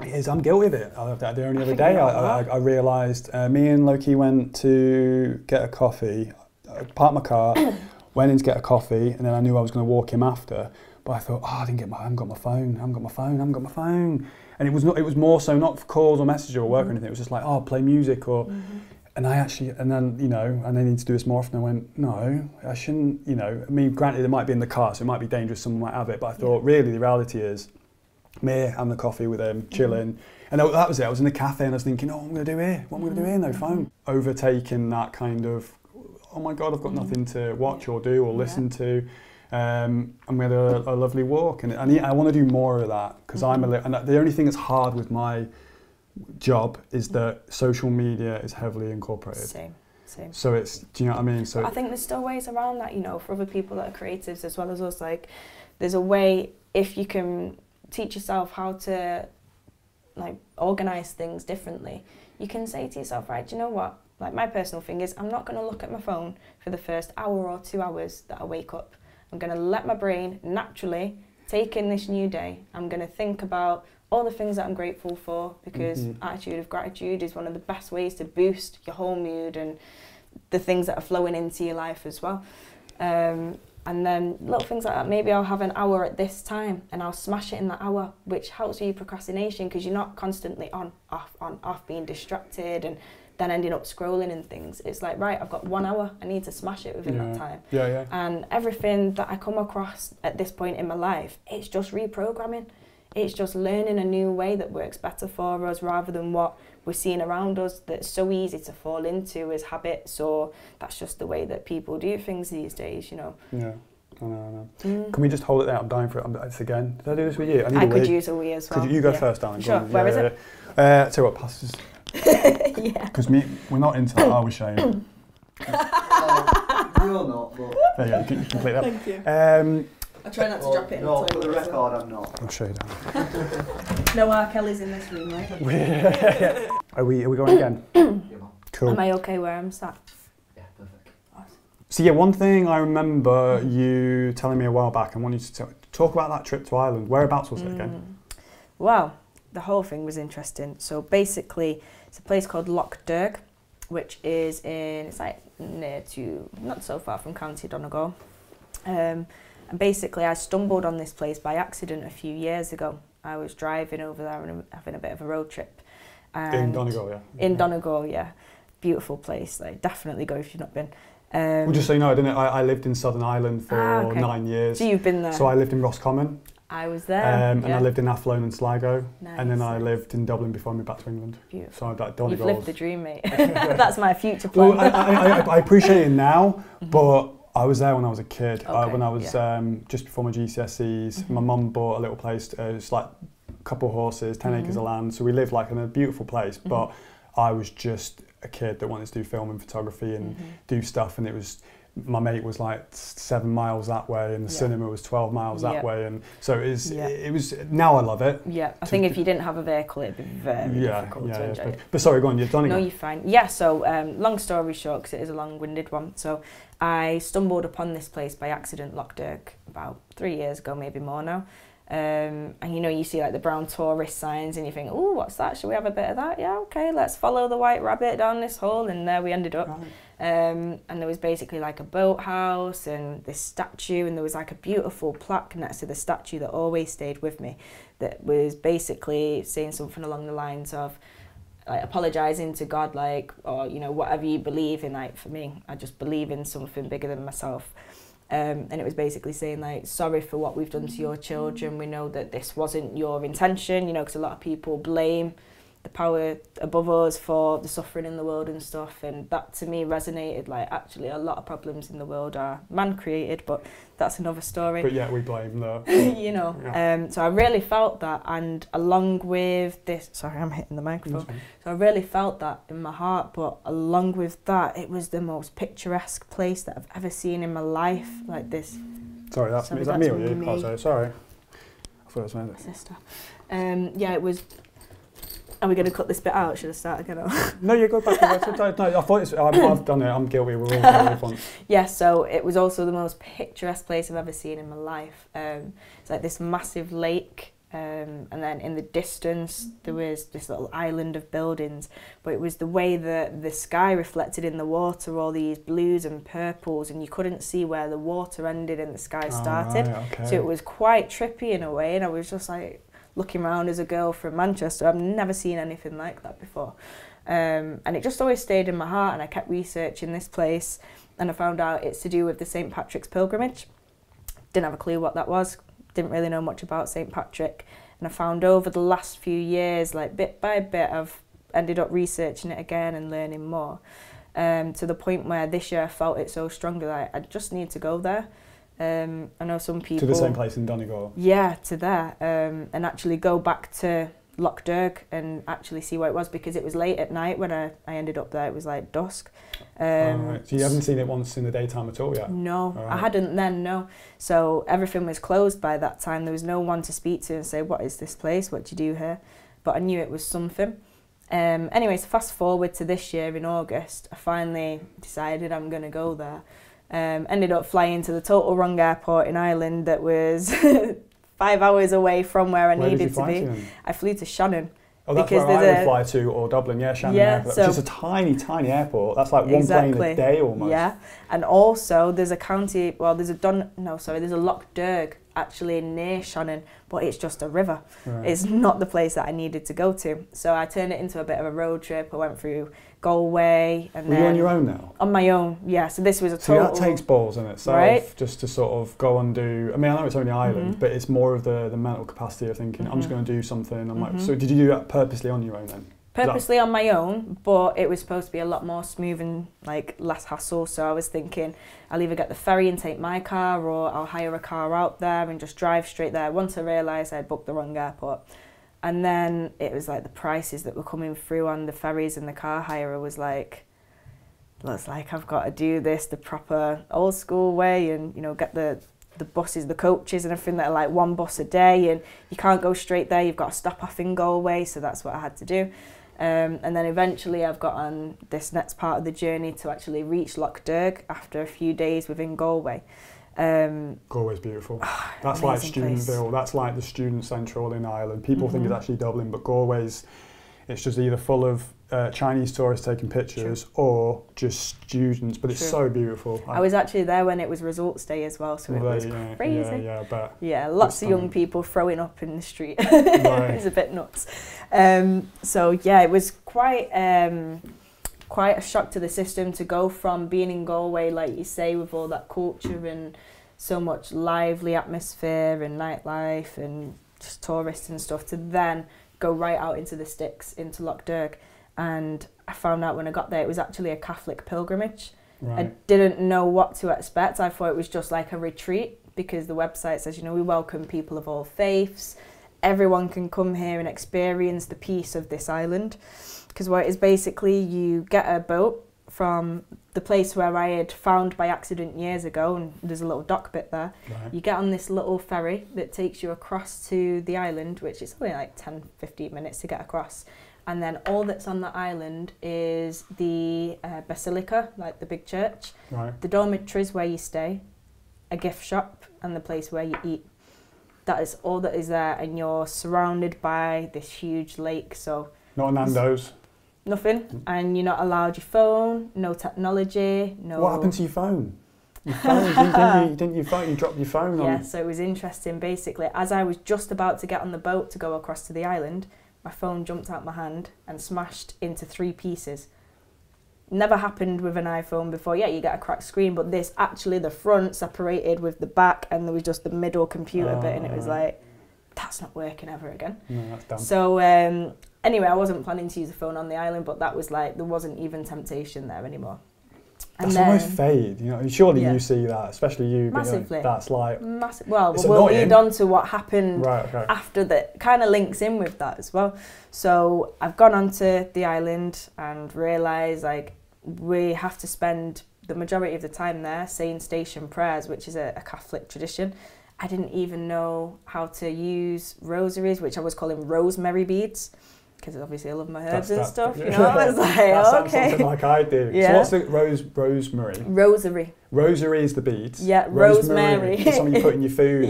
It is, I'm guilty of it. The only other day I realised, me and Loki went to get a coffee, parked my car, went in to get a coffee, and then I knew I was going to walk him after, but I thought, oh, I haven't got my phone, And it was more so not for calls or message or work or anything. It was just like, oh, play music or, and I actually, and then, you know, and I need to do this more often. I went, no, I shouldn't, you know, I mean, granted it might be in the car, so it might be dangerous, someone might have it, but I thought really the reality is me having the coffee with him, chilling. And that was it, I was in the cafe and I was thinking, oh, what am I going to do here? What am I going to do here? No phone. Overtaking that kind of, oh my God, I've got nothing to watch or do or listen to. And we had a lovely walk, and I want to do more of that, because and the only thing that's hard with my job is that social media is heavily incorporated. Same. So it's, do you know what I mean? So I think there's still ways around that, you know, for other people that are creatives as well as us. Like, there's a way if you can teach yourself how to like organise things differently, you can say to yourself, right, do you know what? Like, my personal thing is I'm not going to look at my phone for the first hour or 2 hours that I wake up. I'm going to let my brain naturally take in this new day. I'm going to think about all the things that I'm grateful for, because attitude of gratitude is one of the best ways to boost your whole mood and the things that are flowing into your life as well. And then little things like that. Maybe I'll have an hour at this time and I'll smash it in that hour, which helps with your procrastination because you're not constantly on, off, being distracted and then ending up scrolling and things. It's like, right, I've got 1 hour. I need to smash it within that time. Yeah, yeah. And everything that I come across at this point in my life, it's just reprogramming. It's just learning a new way that works better for us rather than what we're seeing around us that's so easy to fall into as habits, or that's just the way that people do things these days, you know. Yeah, I know, I know. Can we just hold it there? I'm dying for it. It's again. Did I do this with you? I could use a wee as well. Could you go first, darling? Sure, where is it? So what, passes? Yeah. Because we're not into that, are we, Shane? We're not, but... There you go, you can complete that. Thank you. I try not to drop it. No, for the record, I'm not. I'll show you that. No R. Kelly's in this room, right? Are we going again? Cool. Am I okay where I'm sat? Yeah, perfect. Awesome. So yeah, one thing I remember you telling me a while back, and wanted you to talk about that trip to Ireland. Whereabouts was it again? Well, the whole thing was interesting. So basically, it's a place called Lough Derg, which is in, it's like near to, not so far from County Donegal. And basically, I stumbled on this place by accident a few years ago. I was driving over there and having a bit of a road trip. In Donegal, yeah. In Donegal, yeah. Beautiful place. Like, definitely go if you've not been. Well, just so you know, I lived in Southern Ireland for 9 years. So you've been there. So I lived in Roscommon. I was there. And I lived in Athlone and Sligo. Nice. And then I lived in Dublin before I moved back to England. Beautiful. So I'm like, Donegal. You've lived the dream, mate. That's my future plan. Well, I appreciate it now, but... I was there when I was a kid. Okay, when I was just before my GCSEs, my mum bought a little place, just like a couple of horses, 10 acres of land. So we lived like in a beautiful place, but I was just a kid that wanted to do film and photography and do stuff. And it was, my mate was like 7 miles that way, and the cinema was 12 miles that way. And so it was, now I love it. Yeah, I think if you didn't have a vehicle, it'd be very difficult to enjoy it. But sorry, go on, you've done it. No, you're fine. Yeah, so long story short, because it is a long-winded one. So I stumbled upon this place by accident, Lough Derg, about 3 years ago, maybe more now. And you know, you see like the brown tourist signs and you think, oh, what's that? Should we have a bit of that? Yeah, okay, let's follow the white rabbit down this hole. And there we ended up. Right. And there was basically like a boathouse and this statue, and there was like a beautiful plaque next to the statue that always stayed with me that was basically saying something along the lines of, like, apologising to God, like, or, you know, whatever you believe in. Like, for me, I just believe in something bigger than myself. And it was basically saying, like, sorry for what we've done to your children. We know that this wasn't your intention, you know, because a lot of people blame the power above us for the suffering in the world and stuff. And that, to me, resonated. Like, actually, a lot of problems in the world are man-created, but that's another story. But, yeah, we blame the... you know. Yeah. So I really felt that. And along with this... Sorry, I'm hitting the microphone. So I really felt that in my heart. But along with that, it was the most picturesque place that I've ever seen in my life. Like this... Sorry, that's me. Is that me or you? Oh, sorry. I thought it was my sister. Yeah, it was... Are we going to cut this bit out? Should I start again? No, you go back. No, I thought it's, I've done it. I'm guilty. We're all guilty. Yeah, so it was also the most picturesque place I've ever seen in my life. It's like this massive lake, and then in the distance there was this little island of buildings. But it was the way that the sky reflected in the water, all these blues and purples, and you couldn't see where the water ended and the sky started. Right, okay. So it was quite trippy in a way, and I was just like, looking around as a girl from Manchester, I've never seen anything like that before. And it just always stayed in my heart, and I kept researching this place, and I found out it's to do with the St. Patrick's pilgrimage. Didn't have a clue what that was, didn't really know much about St. Patrick. And I found over the last few years, like bit by bit, I've ended up researching it again and learning more. To the point where this year I felt it so strongly that I just need to go there. I know some people... To the same place in Donegal? Yeah, to there. And actually go back to Lough Derg and actually see where it was, because it was late at night when I ended up there. It was like dusk. So you haven't seen it once in the daytime at all yet? No, I hadn't then, no. So everything was closed by that time. There was no one to speak to and say, what is this place? What do you do here? But I knew it was something. Anyway, so fast forward to this year in August, I finally decided I'm going to go there. Ended up flying to the total wrong airport in Ireland that was 5 hours away from where I needed to be. I flew to Shannon. Oh, that's where I would fly to, or Dublin, yeah, Shannon Airport. So it's a tiny, tiny airport. That's like one plane a day almost. Yeah, and also there's a county, well, there's a Lough Derg actually near Shannon, but it's just a river. Right. It's not the place that I needed to go to. So I turned it into a bit of a road trip. I went through Galway and then... Were you on your own now? On my own, yeah. So this was a total... So that takes balls in itself, right? Just to sort of go and do... I mean, I know it's only Ireland, but it's more of the mental capacity of thinking, I'm just going to do something. I'm like, so did you do that purposely on your own then? Purposely on my own, but it was supposed to be a lot more smooth and like less hassle. So I was thinking, I'll either get the ferry and take my car, or I'll hire a car out there and just drive straight there. Once I realised I had booked the wrong airport, and then it was like the prices that were coming through on the ferries and the car hire was like, looks like I've got to do this the proper old school way, and you know, get the buses, the coaches and everything that are like one bus a day, and you can't go straight there. You've got to stop off in Galway, so that's what I had to do. And then eventually I've got on this next part of the journey to actually reach Lough Derg after a few days within Galway. Galway's beautiful. Oh, that's like Steubenville, that's like the student central in Ireland. People think it's actually Dublin, but Galway's, it's just either full of Chinese tourists taking pictures or just students, but it's so beautiful. I was actually there when it was results day as well, so it was crazy. Yeah, I bet. Yeah, lots of young people throwing up in the street. It was a bit nuts. So yeah, it was quite quite a shock to the system to go from being in Galway, like you say, with all that culture and so much lively atmosphere and nightlife and just tourists and stuff, to then go right out into the sticks, into Lough Derg. And I found out when I got there, it was actually a Catholic pilgrimage. Right. I didn't know what to expect. I thought it was just like a retreat, because the website says, you know, we welcome people of all faiths. Everyone can come here and experience the peace of this island. Because what it is, basically you get a boat from the place where I had found by accident years ago, and there's a little dock bit there. Right. You get on this little ferry that takes you across to the island, which is only like 10-15 minutes to get across. And then all that's on the island is the basilica, like the big church, the dormitories where you stay, a gift shop, and the place where you eat. That is all that is there, and you're surrounded by this huge lake. So not Nando's. Nothing, and you're not allowed your phone, no technology, no... What happened to your phone? Your phone, you dropped your phone on... Yeah, so it was interesting. Basically, as I was just about to get on the boat to go across to the island, my phone jumped out my hand and smashed into three pieces. Never happened with an iPhone before. Yeah, you get a cracked screen, but this, actually the front separated with the back, and there was just the middle computer bit, and it was like, that's not working ever again. No, that's dumb. So anyway, I wasn't planning to use a phone on the island, but that was like, there wasn't even temptation there anymore. And that's then, almost fade, you know. Surely you see that, especially you. Massively. Being, that's like... well, we'll lead on to what happened after that. Kind of links in with that as well. So I've gone onto the island and realised, like, we have to spend the majority of the time there saying station prayers, which is a Catholic tradition. I didn't even know how to use rosaries, which I was calling rosemary beads, because obviously I love my herbs and stuff, you know. I was like, okay. Something like I do. Yeah. So what's the rosemary? Rosary. Rosary is the beads. Yeah, rosemary. It's something you put in your food.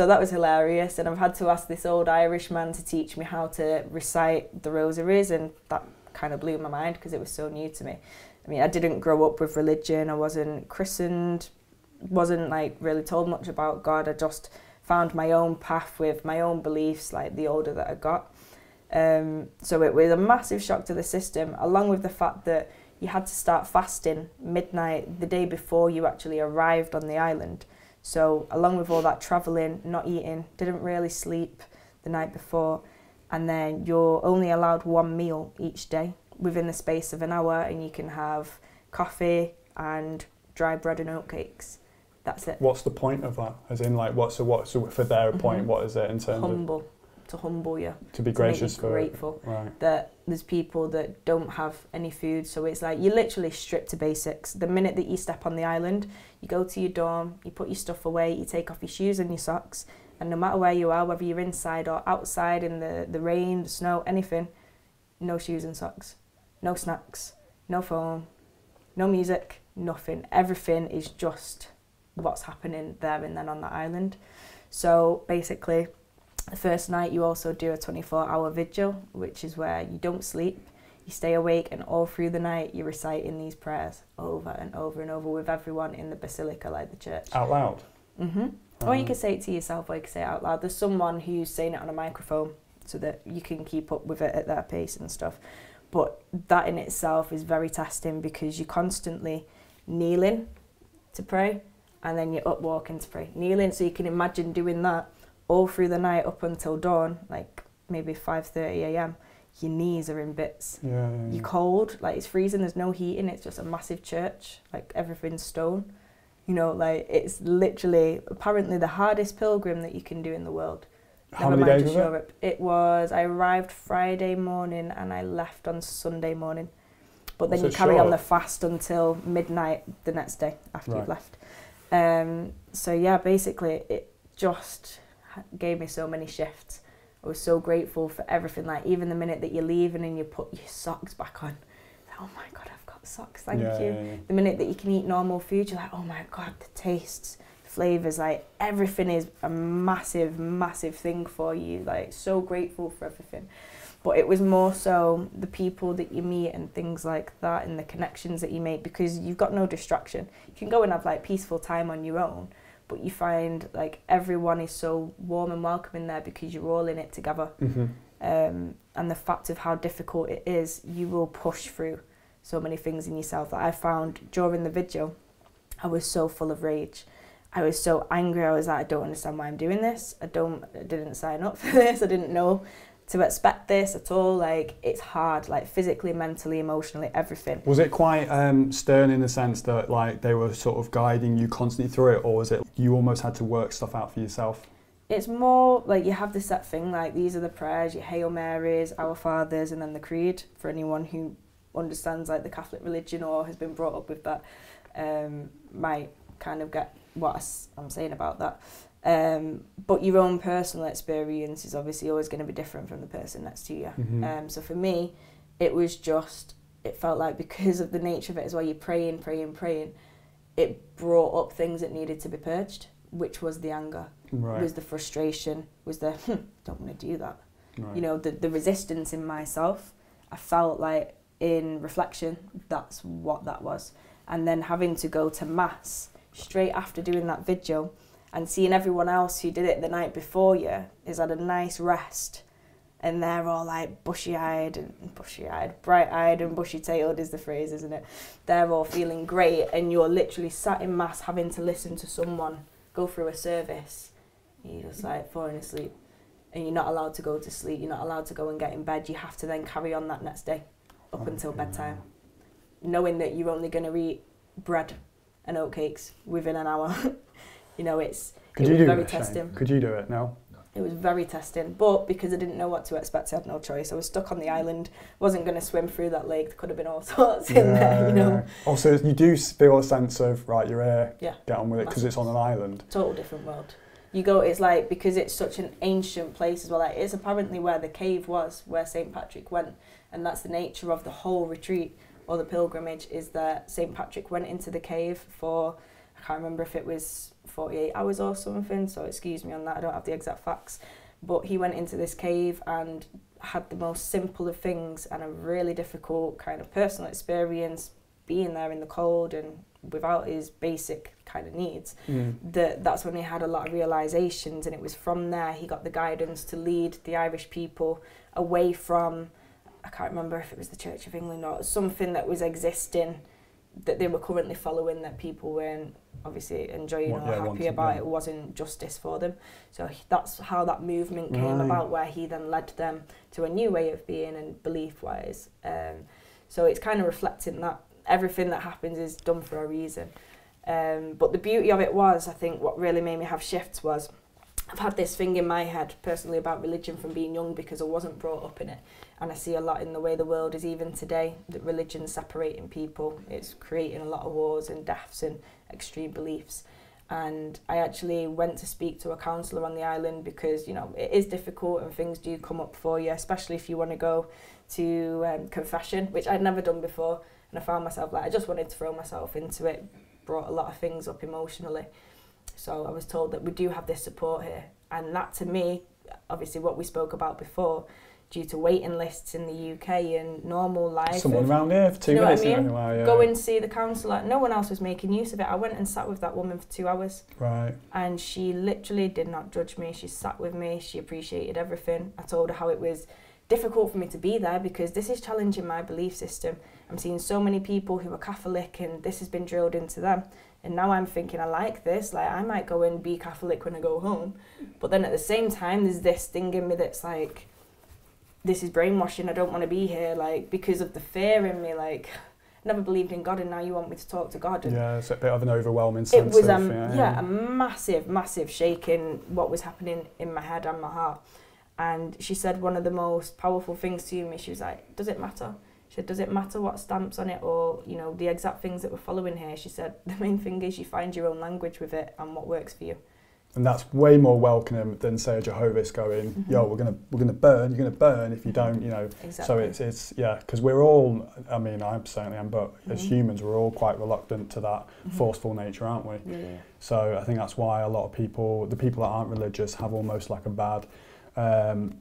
So that was hilarious, and I've had to ask this old Irish man to teach me how to recite the rosaries, and that kind of blew my mind because it was so new to me. I mean, I didn't grow up with religion. I wasn't christened, wasn't like really told much about God. I just found my own path with my own beliefs, like the older that I got. So it was a massive shock to the system, along with the fact that you had to start fasting midnight the day before you actually arrived on the island. So along with all that traveling, not eating, didn't really sleep the night before, and then you're only allowed one meal each day within the space of an hour, and you can have coffee and dry bread and oatcakes. That's it. What's the point of that? As in, like, so for their point, what is it in terms of? To humble you. To be gracious. To make you grateful. Right. That there's people that don't have any food, so it's like you're literally stripped to basics. The minute that you step on the island, you go to your dorm, you put your stuff away, you take off your shoes and your socks, and no matter where you are, whether you're inside or outside in the rain, the snow, anything, no shoes and socks, no snacks, no phone, no music, nothing. Everything is just what's happening there and then on that island. So basically, the first night you also do a 24-hour vigil, which is where you don't sleep, you stay awake, and all through the night you're reciting these prayers over and over and over with everyone in the basilica, like the church. Out loud? Or you could say it to yourself, or you could say it out loud. There's someone who's saying it on a microphone so that you can keep up with it at their pace and stuff. But that in itself is very testing because you're constantly kneeling to pray and then you're up walking to pray. Kneeling, so you can imagine doing that all through the night up until dawn, like maybe 5:30 a.m, your knees are in bits. You're cold, like it's freezing, there's no heating, it's just a massive church, like everything's stone. You know, like it's literally apparently the hardest pilgrim that you can do in the world. How many days was Europe. It was, I arrived Friday morning and I left on Sunday morning. But then you carry on the fast until midnight the next day after you've left. So yeah, basically it just gave me so many shifts. I was so grateful for everything, like even the minute that you're leaving and you put your socks back on, like, oh my God, I've got socks, thank you. The minute that you can eat normal food, you're like, oh my God, the tastes, the flavours, like everything is a massive, massive thing for you, like so grateful for everything. But it was more so the people that you meet and things like that and the connections that you make because you've got no distraction. You can go and have like peaceful time on your own, but you find like everyone is so warm and welcoming there because you're all in it together. And the fact of how difficult it is, you will push through so many things in yourself that I found during the vigil, I was so full of rage. I was so angry. I was like, I don't understand why I'm doing this. I didn't sign up for this. I didn't know to expect this at all. Like it's hard, like physically, mentally, emotionally, everything. Was it quite stern in the sense that like they were sort of guiding you constantly through it, or was it you almost had to work stuff out for yourself? It's more like you have this set thing, like these are the prayers, your Hail Marys, Our Fathers, and then the Creed for anyone who understands like the Catholic religion or has been brought up with that might kind of get what I'm saying about that. But your own personal experience is obviously always going to be different from the person next to you. So for me, it was just, it felt like because of the nature of it as well, you're praying, praying, praying, it brought up things that needed to be purged, which was the anger, was the frustration, was the, don't want to do that. You know, the resistance in myself, I felt like in reflection, that's what that was. And then having to go to mass straight after doing that vigil, and seeing everyone else who did it the night before you has had a nice rest, and they're all like bright-eyed and bushy-tailed is the phrase, isn't it? They're all feeling great, and you're literally sat in mass having to listen to someone go through a service. You're just like falling asleep, and you're not allowed to go to sleep. You're not allowed to go and get in bed. You have to then carry on that next day up until bedtime, knowing that you're only going to eat bread and oatcakes within an hour. You know, it was very testing. Could you do it now? It was very testing, but because I didn't know what to expect, I had no choice. I was stuck on the island, wasn't going to swim through that lake. There could have been all sorts in there, you know. Also, you do feel a sense of, right, you're here, get on with it, because it's on an island. Total different world. You go, it's like, because it's such an ancient place as well, like, it's apparently where the cave was, where St. Patrick went, and that's the nature of the whole retreat, or the pilgrimage, is that St. Patrick went into the cave for, I can't remember if it was 48 hours or something, so excuse me on that, I don't have the exact facts, but he went into this cave and had the most simple of things and a really difficult kind of personal experience being there in the cold and without his basic kind of needs. That's when he had a lot of realizations, and it was from there he got the guidance to lead the Irish people away from, I can't remember if it was the Church of England or something that was existing that they were currently following, that people weren't obviously enjoying or happy about. It wasn't justice for them. So that's how that movement came about, where he then led them to a new way of being and belief-wise. So it's kind of reflecting that everything that happens is done for a reason. But the beauty of it was, I think what really made me have shifts was, I've had this thing in my head personally about religion from being young because I wasn't brought up in it. And I see a lot in the way the world is even today, that religion's separating people. It's creating a lot of wars and deaths and extreme beliefs. And I actually went to speak to a counsellor on the island because, you know, it is difficult and things do come up for you, especially if you want to go to confession, which I'd never done before. And I found myself like, I just wanted to throw myself into it, brought a lot of things up emotionally. So I was told that we do have this support here. And that to me, obviously what we spoke about before, due to waiting lists in the UK and normal life. Someone around here for 2 minutes. I mean? Anyway, yeah. Go and see the counsellor. No one else was making use of it. I went and sat with that woman for 2 hours. Right. And she literally did not judge me. She sat with me. She appreciated everything. I told her how it was difficult for me to be there because this is challenging my belief system. I'm seeing so many people who are Catholic and this has been drilled into them. And now I'm thinking, I like this, like I might go and be Catholic when I go home. But then at the same time, there's this thing in me that's like, this is brainwashing, I don't want to be here, like, because of the fear in me, like, I never believed in God and now you want me to talk to God. And yeah, it's a bit of an overwhelming sense. It was, yeah, a massive, massive shake in what was happening in my head and my heart. And she said one of the most powerful things to me, she was like, does it matter? She said, does it matter what stamps on it or, you know, the exact things that we're following here? She said, the main thing is you find your own language with it and what works for you. And that's way more welcoming than, say, a Jehovah's going, mm-hmm. yo, you're going to burn if you don't, you know. Exactly. So it's yeah, because we're all, I mean, I certainly am, but mm-hmm. as humans, we're all quite reluctant to that mm-hmm. forceful nature, aren't we? Yeah. So I think that's why a lot of people, the people that aren't religious, have almost like a bad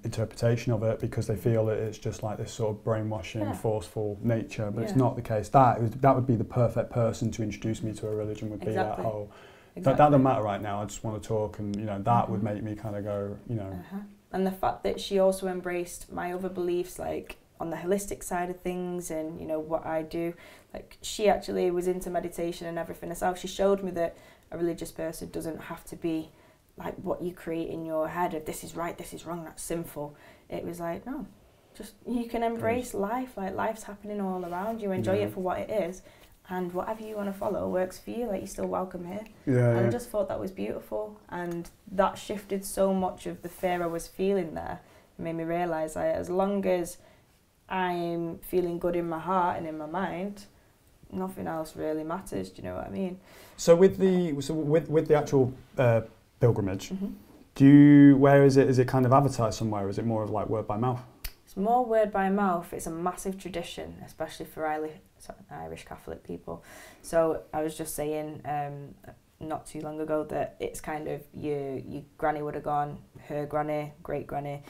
interpretation of it because they feel that it's just like this sort of brainwashing, yeah. forceful nature, but yeah. it's not the case. That would be the perfect person to introduce me to a religion would exactly. be that whole. Exactly. That doesn't matter right now, I just want to talk and, you know, that mm-hmm. would make me kind of go, you know. Uh-huh. And the fact that she also embraced my other beliefs, like on the holistic side of things and, you know, what I do. Like, she actually was into meditation and everything herself. She showed me that a religious person doesn't have to be like what you create in your head of this is right, this is wrong, that's sinful. It was like, no, just you can embrace life, like life's happening all around you, enjoy yeah. it for what it is. And whatever you want to follow works for you, like you're still welcome here. Yeah, and yeah. I just thought that was beautiful. And that shifted so much of the fear I was feeling there. It made me realise that as long as I'm feeling good in my heart and in my mind, nothing else really matters, do you know what I mean? So with the actual pilgrimage, mm-hmm. Where is it? Is it kind of advertised somewhere? Is it more of like word by mouth? It's more word by mouth. It's a massive tradition, especially for Irish Catholic people. So I was just saying not too long ago that it's kind of your granny would have gone, her granny, great granny,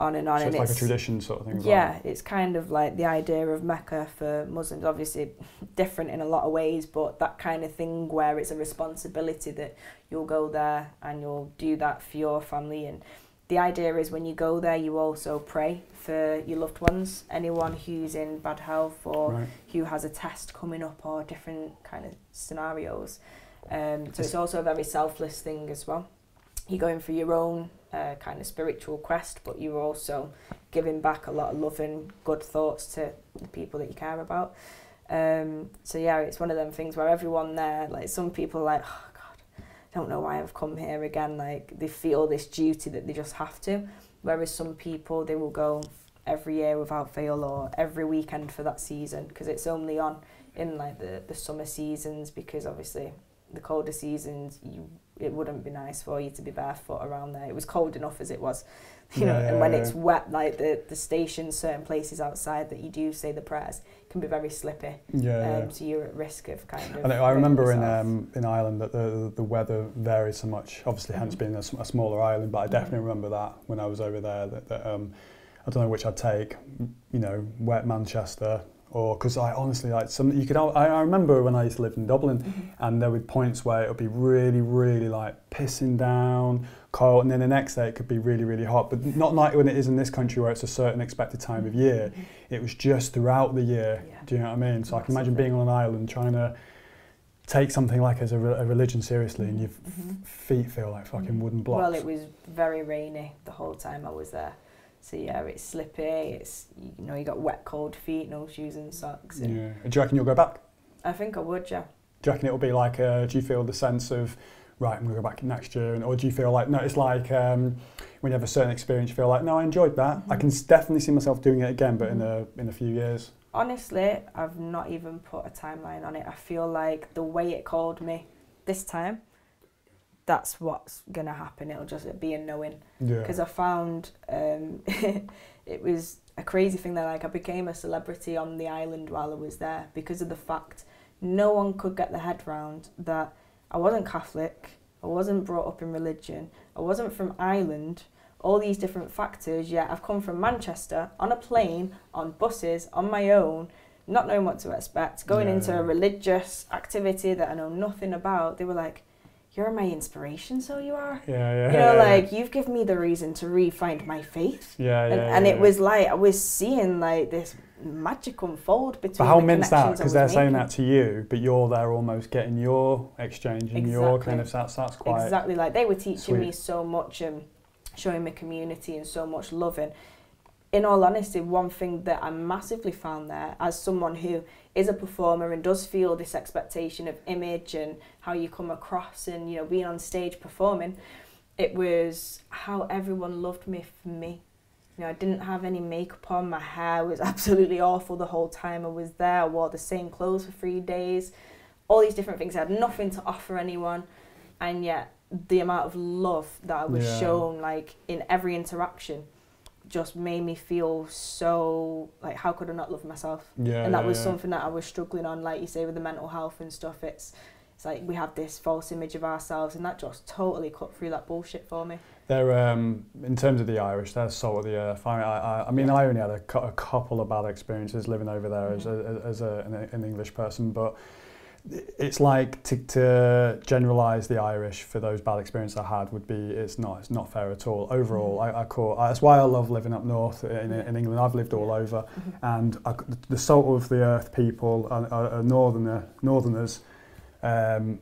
on and on. So it's like a tradition sort of thing. Yeah, like. It's kind of like the idea of Mecca for Muslims, obviously different in a lot of ways, but that kind of thing where it's a responsibility that you'll go there and you'll do that for your family. And the idea is when you go there, you also pray for your loved ones, anyone who's in bad health or right. who has a test coming up or different kind of scenarios. So it's also a very selfless thing as well. You're going for your own kind of spiritual quest, but you're also giving back a lot of love and good thoughts to the people that you care about. So yeah, it's one of them things where everyone there, like some people are like, oh, don't know why I've come here again, like they feel this duty that they just have to, whereas some people, they will go every year without fail or every weekend for that season because it's only on in like the summer seasons, because obviously the colder seasons it wouldn't be nice for you to be barefoot around there. It was cold enough as it was, you know. And when it's wet, like the stations, certain places outside that you do say the prayers, can be very slippy. Yeah, so you're at risk of kind of. And I remember in Ireland that the weather varies so much. Obviously, hence being a smaller island, but I definitely remember that when I was over there. That I don't know which I'd take. You know, wet Manchester. Or because I honestly like some you could. I remember when I used to live in Dublin, and there were points where it would be really, really like pissing down, cold, and then the next day it could be really, really hot. But not like when it is in this country where it's a certain expected time of year. It was just throughout the year. Yeah. Do you know what I mean? So I can imagine being on an island trying to take something like as a religion seriously, and your feet feel like fucking wooden blocks. Well, it was very rainy the whole time I was there. So yeah, it's slippy, it's, you know, you got wet, cold feet, no shoes and socks. And yeah. Do you reckon you'll go back? I think I would, yeah. Do you reckon it'll be like, do you feel the sense of, right, I'm going to go back next year? Or do you feel like, no, it's like when you have a certain experience, you feel like, no, I enjoyed that. Mm-hmm. I can definitely see myself doing it again, but in a few years. Honestly, I've not even put a timeline on it. I feel like the way it called me this time, that's what's going to happen. It'll just be a knowing. Because I found it was a crazy thing that I became a celebrity on the island while I was there because of the fact no one could get their head round that I wasn't Catholic, I wasn't brought up in religion, I wasn't from Ireland, all these different factors, yet I've come from Manchester on a plane, on buses, on my own, not knowing what to expect, going into a religious activity that I know nothing about. They were like, "You're my inspiration, so you are." Like, you've given me the reason to re-find my faith. And it was like, I was seeing like this magic unfold between. But how mint's that? Because they're saying that to you, but you're there almost getting your exchange and your kind of that's quite exactly like they were teaching me so much and showing me community and so much love. And in all honesty, one thing that I massively found there as someone who is a performer and does feel this expectation of image and how you come across and, you know, being on stage performing, it was how everyone loved me for me. You know, I didn't have any makeup on, my hair was absolutely awful the whole time I was there, I wore the same clothes for 3 days, all these different things, I had nothing to offer anyone, and yet the amount of love that I was shown, like, in every interaction, just made me feel so like, how could I not love myself? And that was something that I was struggling on, like you say, with the mental health and stuff. It's like we have this false image of ourselves, and that just totally cut through that bullshit for me. They're in terms of the Irish, they're salt of the earth. I mean, I only had a couple of bad experiences living over there as an English person, but it's like to generalise the Irish for those bad experiences I had would be, it's not fair at all. Overall, that's why I love living up north in England. I've lived all over, and the salt of the earth people are northerners and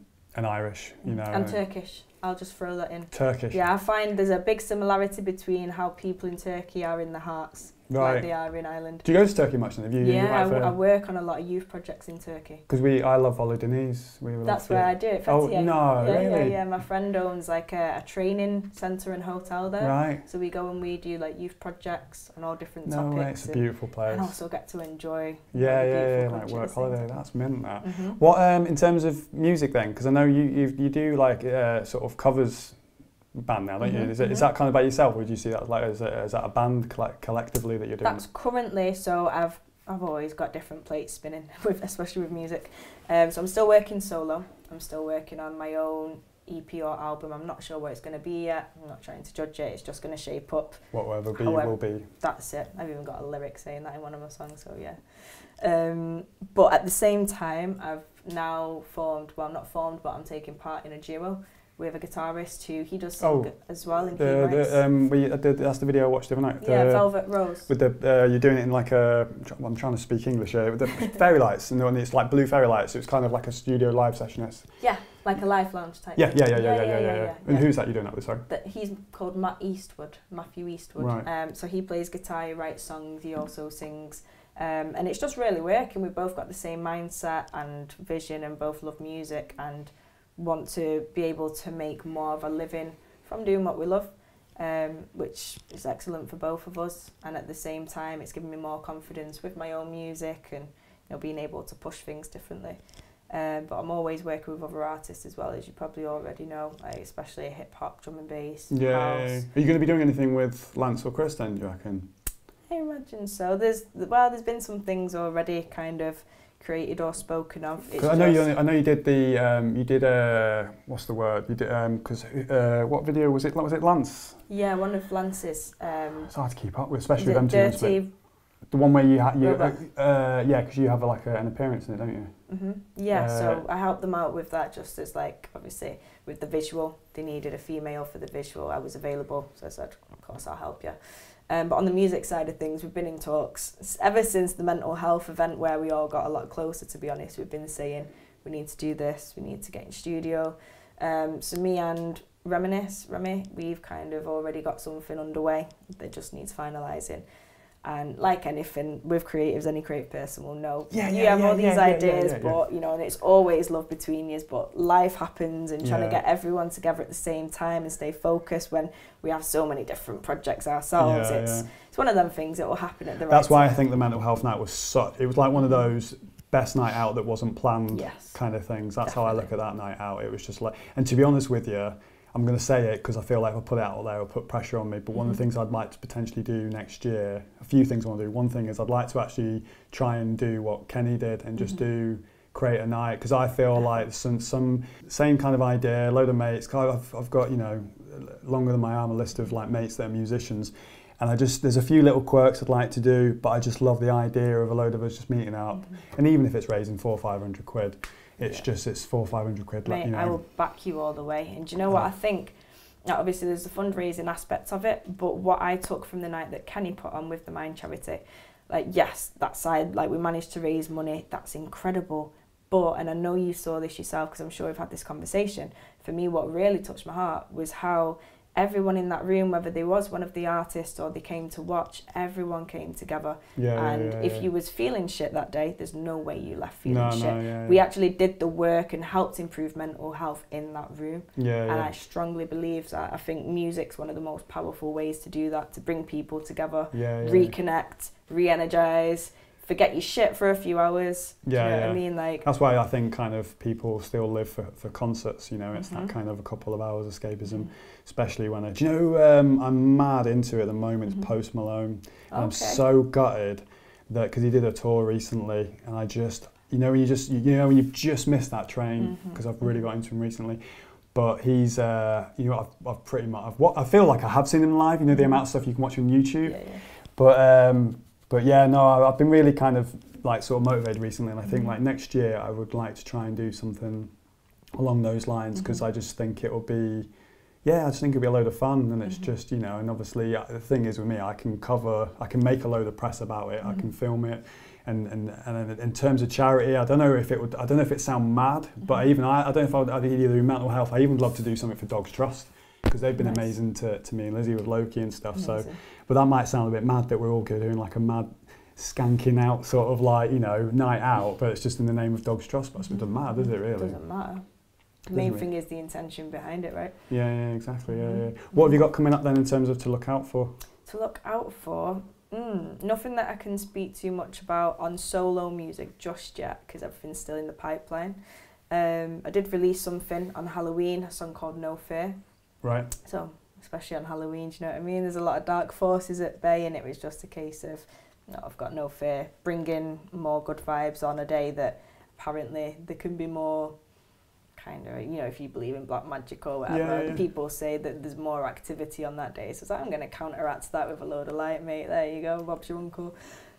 Irish, you know. And Turkish, I'll just throw that in. Turkish. Yeah, I find there's a big similarity between how people in Turkey are in their hearts. Right. Like they are in Ireland. Do you go to Turkey much then? Have you? I work on a lot of youth projects in Turkey. Because I love Oludeniz. That's where I do it. Fethiye. Oh no, really? Yeah. My friend owns like a training centre and hotel there. Right. So we go and we do like youth projects on all different topics. Way, it's a beautiful place. And also get to enjoy. Like work holiday. That's mint. That. Mm-hmm. What in terms of music then? Because I know you do like sort of covers. Band now, don't you? Is that kind of by yourself, or would you see that like is that a band collectively that you're doing? That's currently, so I've always got different plates spinning, especially with music. So I'm still working solo. I'm still working on my own EP or album. I'm not sure what it's going to be yet. I'm not trying to judge it. It's just going to shape up. Whatever be will be. That's it. I've even got a lyric saying that in one of my songs. So yeah. But at the same time, I've now formed. Well, I'm not formed, but I'm taking part in a duo. We have a guitarist who he does sing as well in keyboards. That's the video I watched the other night. Yeah, Velvet Rose. With the you're doing it in like a. I'm trying to speak English here. With the fairy lights, and it's like blue fairy lights. So it's kind of like a studio live session. It's like a live lounge type. Yeah. And who's that you're doing that with? Sorry. He's called Matthew Eastwood. Right. So he plays guitar, he writes songs, he also sings. And it's just really working. We've both got the same mindset and vision, and both love music and want to be able to make more of a living from doing what we love, which is excellent for both of us. And at the same time, it's given me more confidence with my own music and, you know, being able to push things differently. But I'm always working with other artists as well, as you probably already know, like especially hip hop, drum and bass, house. Are you going to be doing anything with Lance or Chris then, do you reckon? I imagine so. There's been some things already kind of created or spoken of. I know you did the what's the word you did, because what video was it? Was it Lance? Yeah, one of Lance's. It's hard to keep up with, especially with them two. Dirty. The one where because you have an appearance in it, don't you? So I helped them out with that, just as like obviously with the visual, they needed a female for the visual. I was available, so I said, of course, I'll help you. But on the music side of things, we've been in talks ever since the mental health event where we all got a lot closer, to be honest. We've been saying, we need to do this, we need to get in studio. So me and Reminisce, we've kind of already got something underway that just needs finalising. And like anything with creatives, any creative person will know you have all these ideas, but you know, and it's always love between years, but life happens, and trying to get everyone together at the same time and stay focused when we have so many different projects ourselves. It's one of them things that will happen at the right time. That's why I think the mental health night was such, it was like one of those best night out that wasn't planned kind of things. That's how I look at that night out. It was just like, and to be honest with you, I'm going to say it because I feel like if I put it out there, it'll put pressure on me. But one of the things I'd like to potentially do next year, a few things I want to do. One thing is I'd like to actually try and do what Kenny did and just do create a night, because I feel like some same kind of idea, load of mates. I've got, you know, longer than my arm, a list of like mates that are musicians. And I just, there's a few little quirks I'd like to do, but I just love the idea of a load of us just meeting up. And even if it's raising 400 or 500 quid, it's just, it's 400 or 500 quid. Mate, like, you know. I will back you all the way. And do you know what I think? Now, obviously, there's the fundraising aspect of it, but what I took from the night that Kenny put on with the Mind charity, like, yes, that side, like, we managed to raise money. That's incredible. But, and I know you saw this yourself because I'm sure we've had this conversation, for me, what really touched my heart was how everyone in that room, whether they was one of the artists or they came to watch, everyone came together. And if you was feeling shit that day, there's no way you left feeling shit. We actually did the work and helped improve mental health in that room. I strongly believe that. I think music's one of the most powerful ways to do that, to bring people together, reconnect, re-energise, forget your shit for a few hours. Do you know what I mean? Like, that's why I think kind of people still live for concerts, you know, it's that kind of a couple of hours escapism, especially when I, do you know, I'm mad into it at the moment, Post Malone. And I'm so gutted that, because he did a tour recently, and I just, you know, when you just, you know, when you've just missed that train, because I've really got into him recently. But he's, you know, I've pretty much, I feel like I have seen him live, you know, the amount of stuff you can watch on YouTube. But yeah, no, I've been really kind of like sort of motivated recently, and I think like next year I would like to try and do something along those lines, because I just think it'll be, I just think it'll be a load of fun, and it's just, you know, and obviously the thing is with me, I can make a load of press about it, I can film it, and in terms of charity, I don't know if it would, I don't know if it sound mad, but even I don't know if I'd either do mental health, I even would love to do something for Dogs Trust, because they've been amazing to me and Lizzie with Loki and stuff. So, but that might sound a bit mad that we're all doing like a mad skanking out sort of like, you know, night out, but it's just in the name of Dogs Trust, but it doesn't matter, does it really? It doesn't matter. The main thing is the intention behind it, right? Yeah, exactly. What have you got coming up then in terms of to look out for? To look out for? Nothing that I can speak too much about on solo music just yet, because everything's still in the pipeline. I did release something on Halloween, a song called No Fear. Right. So, especially on Halloween, do you know what I mean? There's a lot of dark forces at bay, and it was just a case of, you know, I've got no fear, bringing more good vibes on a day that apparently there can be more kind of, you know, if you believe in black magic or whatever, people say that there's more activity on that day. So it's like, I'm going to counteract that with a load of light, mate. There you go, Bob's your uncle.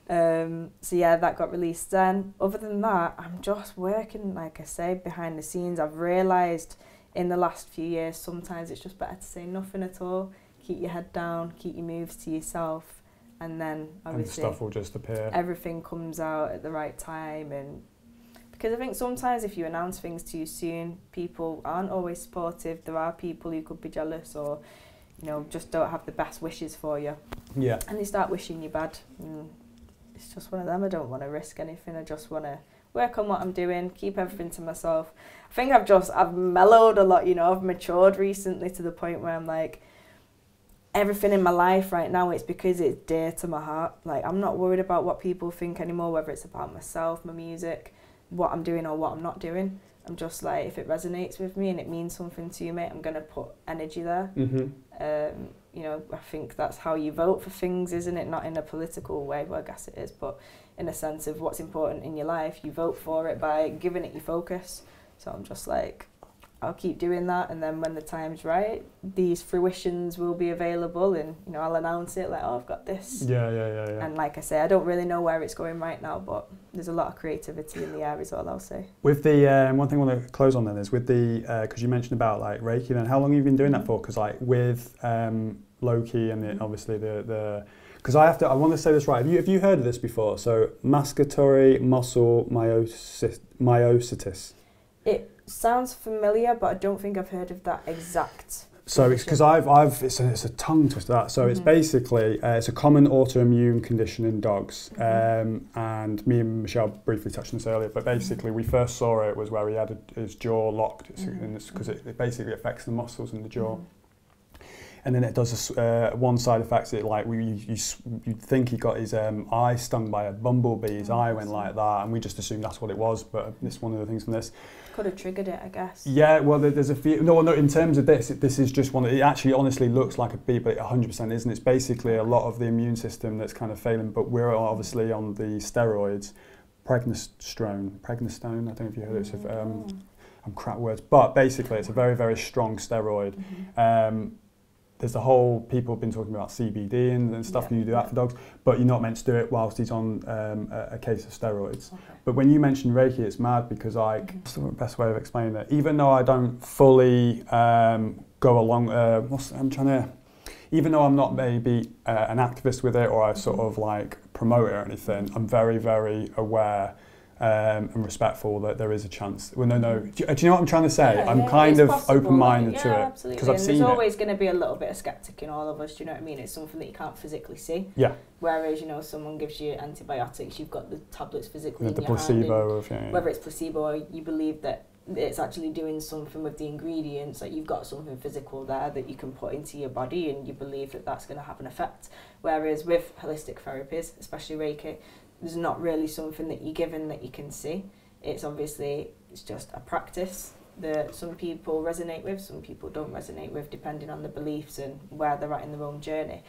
So yeah, that got released then. Other than that, I'm just working, like I say, behind the scenes. I've realised in the last few years, sometimes it's just better to say nothing at all, keep your head down, keep your moves to yourself, and then obviously and stuff will just appear. Everything comes out at the right time, and because I think sometimes if you announce things too soon, people aren't always supportive. There are people who could be jealous or, you know, just don't have the best wishes for you. Yeah. And they start wishing you bad. And it's just one of them. I don't want to risk anything. I just want to work on what I'm doing, keep everything to myself. I think I've mellowed a lot, you know, I've matured recently to the point where I'm like, everything in my life right now, it's because it's dear to my heart. Like, I'm not worried about what people think anymore, whether it's about myself, my music, what I'm doing or what I'm not doing. I'm just like, if it resonates with me and it means something to you, mate, I'm going to put energy there. You know, I think that's how you vote for things, isn't it? Not in a political way, well, I guess it is, but in a sense of what's important in your life, you vote for it by giving it your focus. So I'm just like, I'll keep doing that, and then when the time's right, these fruitions will be available, and, you know, I'll announce it like, oh, I've got this. Yeah. And like I say, I don't really know where it's going right now, but there's a lot of creativity in the air is all I'll say. With the, one thing I want to close on then is with the, because you mentioned about like Reiki, then how long have you been doing that for? Because like with Loki and obviously the because I want to say this right. Have you heard of this before? So mascatory muscle myositis. It sounds familiar, but I don't think I've heard of that exact So it's because it's a tongue twister. That. So it's basically it's a common autoimmune condition in dogs. And me and Michelle briefly touched on this earlier, but basically we first saw it was where he had his jaw locked, because it basically affects the muscles in the jaw. And then it does one side effect. It like you'd think he got his eye stung by a bumblebee. His eye went like that, and we just assumed that's what it was. But it's one of the things from this. Could have triggered it, I guess. Yeah, well, there's a few. No. In terms of this, this is just one. It actually, honestly, looks like a bee, but it 100% isn't. It's basically a lot of the immune system that's kind of failing. But we're obviously on the steroids, prednisolone. I don't know if you heard of it. I'm crap words, but basically, it's a very, very strong steroid. There's the whole people have been talking about CBD and stuff, and you do that for dogs, but you're not meant to do it whilst he's on a case of steroids. But when you mention Reiki, it's mad because that's the best way of explaining it. Even though I don't fully go along, even though I'm not maybe an activist with it, or I sort of like promote it or anything, I'm very, very aware and respectful that there is a chance. Well, no. Do you know what I'm trying to say? Yeah, I'm kind of open-minded to it. Absolutely. Because I've seen it. There's always going to be a little bit of skeptic in all of us. Do you know what I mean? It's something that you can't physically see. Yeah. Whereas, you know, someone gives you antibiotics, you've got the tablets physically in your hand. The placebo of it. Whether it's placebo or you believe that it's actually doing something with the ingredients, like you've got something physical there that you can put into your body, and you believe that that's going to have an effect. Whereas with holistic therapies, especially Reiki, there's not really something that you're given that you can see. It's just a practice that some people resonate with, some people don't resonate with, depending on the beliefs and where they're at in their own journey.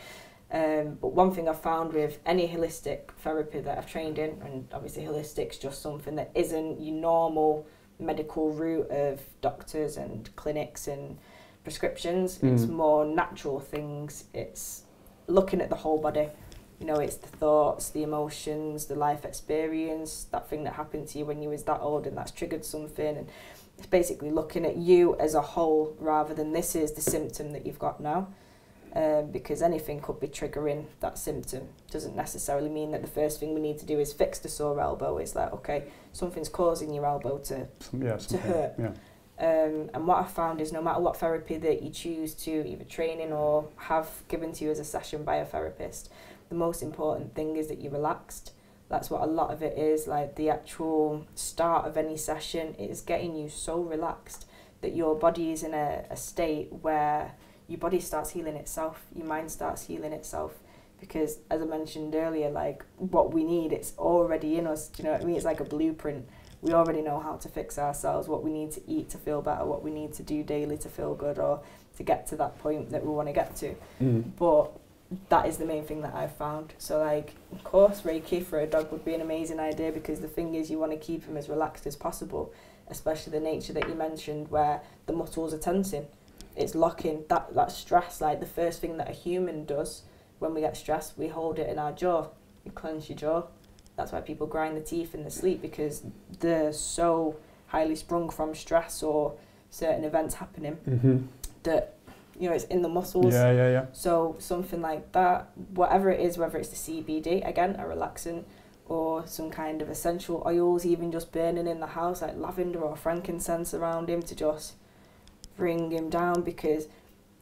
But one thing I've found with any holistic therapy that I've trained in, and obviously holistic's just something that isn't your normal medical route of doctors and clinics and prescriptions. It's more natural things. It's looking at the whole body. You know, it's the thoughts, the emotions, the life experience, that thing that happened to you when you was that old and that's triggered something. And it's basically looking at you as a whole rather than this is the symptom that you've got now. Because anything could be triggering that symptom. Doesn't necessarily mean that the first thing we need to do is fix the sore elbow. It's like, okay, something's causing your elbow to hurt. Yeah. And what I found is no matter what therapy that you choose to either train in or have given to you as a session by a therapist, the most important thing is that you're relaxed. That's what a lot of it is, like the actual start of any session is getting you so relaxed that your body is in a state where your body starts healing itself, your mind starts healing itself. Because as I mentioned earlier, like what we need, it's already in us, do you know what I mean? It's like a blueprint. We already know how to fix ourselves, what we need to eat to feel better, what we need to do daily to feel good or to get to that point that we want to get to. But that is the main thing that I've found. So like, of course, Reiki for a dog would be an amazing idea, because the thing is you want to keep him as relaxed as possible, especially the nature that you mentioned where the muscles are tensing. It's locking, that stress, like the first thing that a human does when we get stressed, we hold it in our jaw, you clench your jaw. That's why people grind their teeth in their sleep, because they're so highly sprung from stress or certain events happening that you know, it's in the muscles. Yeah. So something like that, whatever it is, whether it's the CBD, again, a relaxant, or some kind of essential oils, even just burning in the house, like lavender or frankincense around him to just bring him down. Because,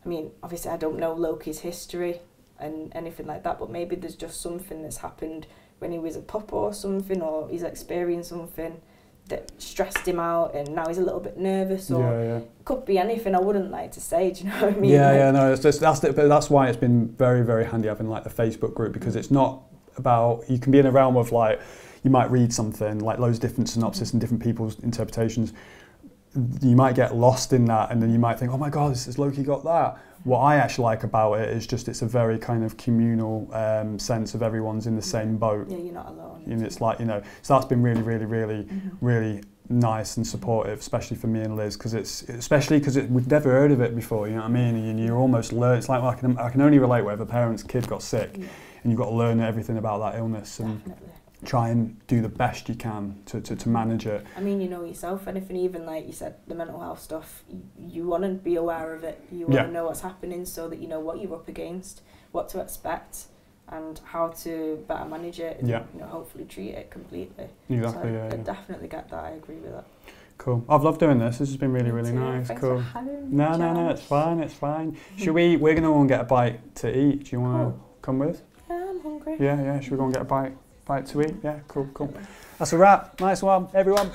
I mean, obviously I don't know Loki's history and anything like that, but maybe there's just something that's happened when he was a pup or something, or he's experienced something that stressed him out and now he's a little bit nervous, or it could be anything. I wouldn't like to say, do you know what I mean? No, it's just, that's why it's been very, very handy having like the Facebook group, because it's not about, you can be in a realm of like, you might read something, like loads of different synopses and different people's interpretations. You might get lost in that and then you might think, oh my God, has Loki got that? What I actually like about it is just it's a very kind of communal sense of everyone's in the same boat. Yeah, you're not alone. And it's like, you know, so that's been really really nice and supportive, especially for me and Liz, because we've never heard of it before, you know what I mean? And you almost learn, it's like, well, I can only relate where if a parent's kid got sick and you've got to learn everything about that illness. And try and do the best you can to manage it. I mean, you know yourself, anything, even like you said, the mental health stuff, you want to be aware of it, you want to know what's happening so that you know what you're up against, what to expect, and how to better manage it and you know, hopefully treat it completely. Exactly, so I definitely get that, I agree with that. Cool. I've loved doing this. This has been really, really nice. Thanks cool. For having me, Josh. No, it's fine, it's fine. Should we? We're gonna go and get a bite to eat. Do you want to come with? Yeah, I'm hungry. Yeah, yeah. Should we go and get a bite to eat? Yeah, cool, cool. That's a wrap. Nice one, everyone.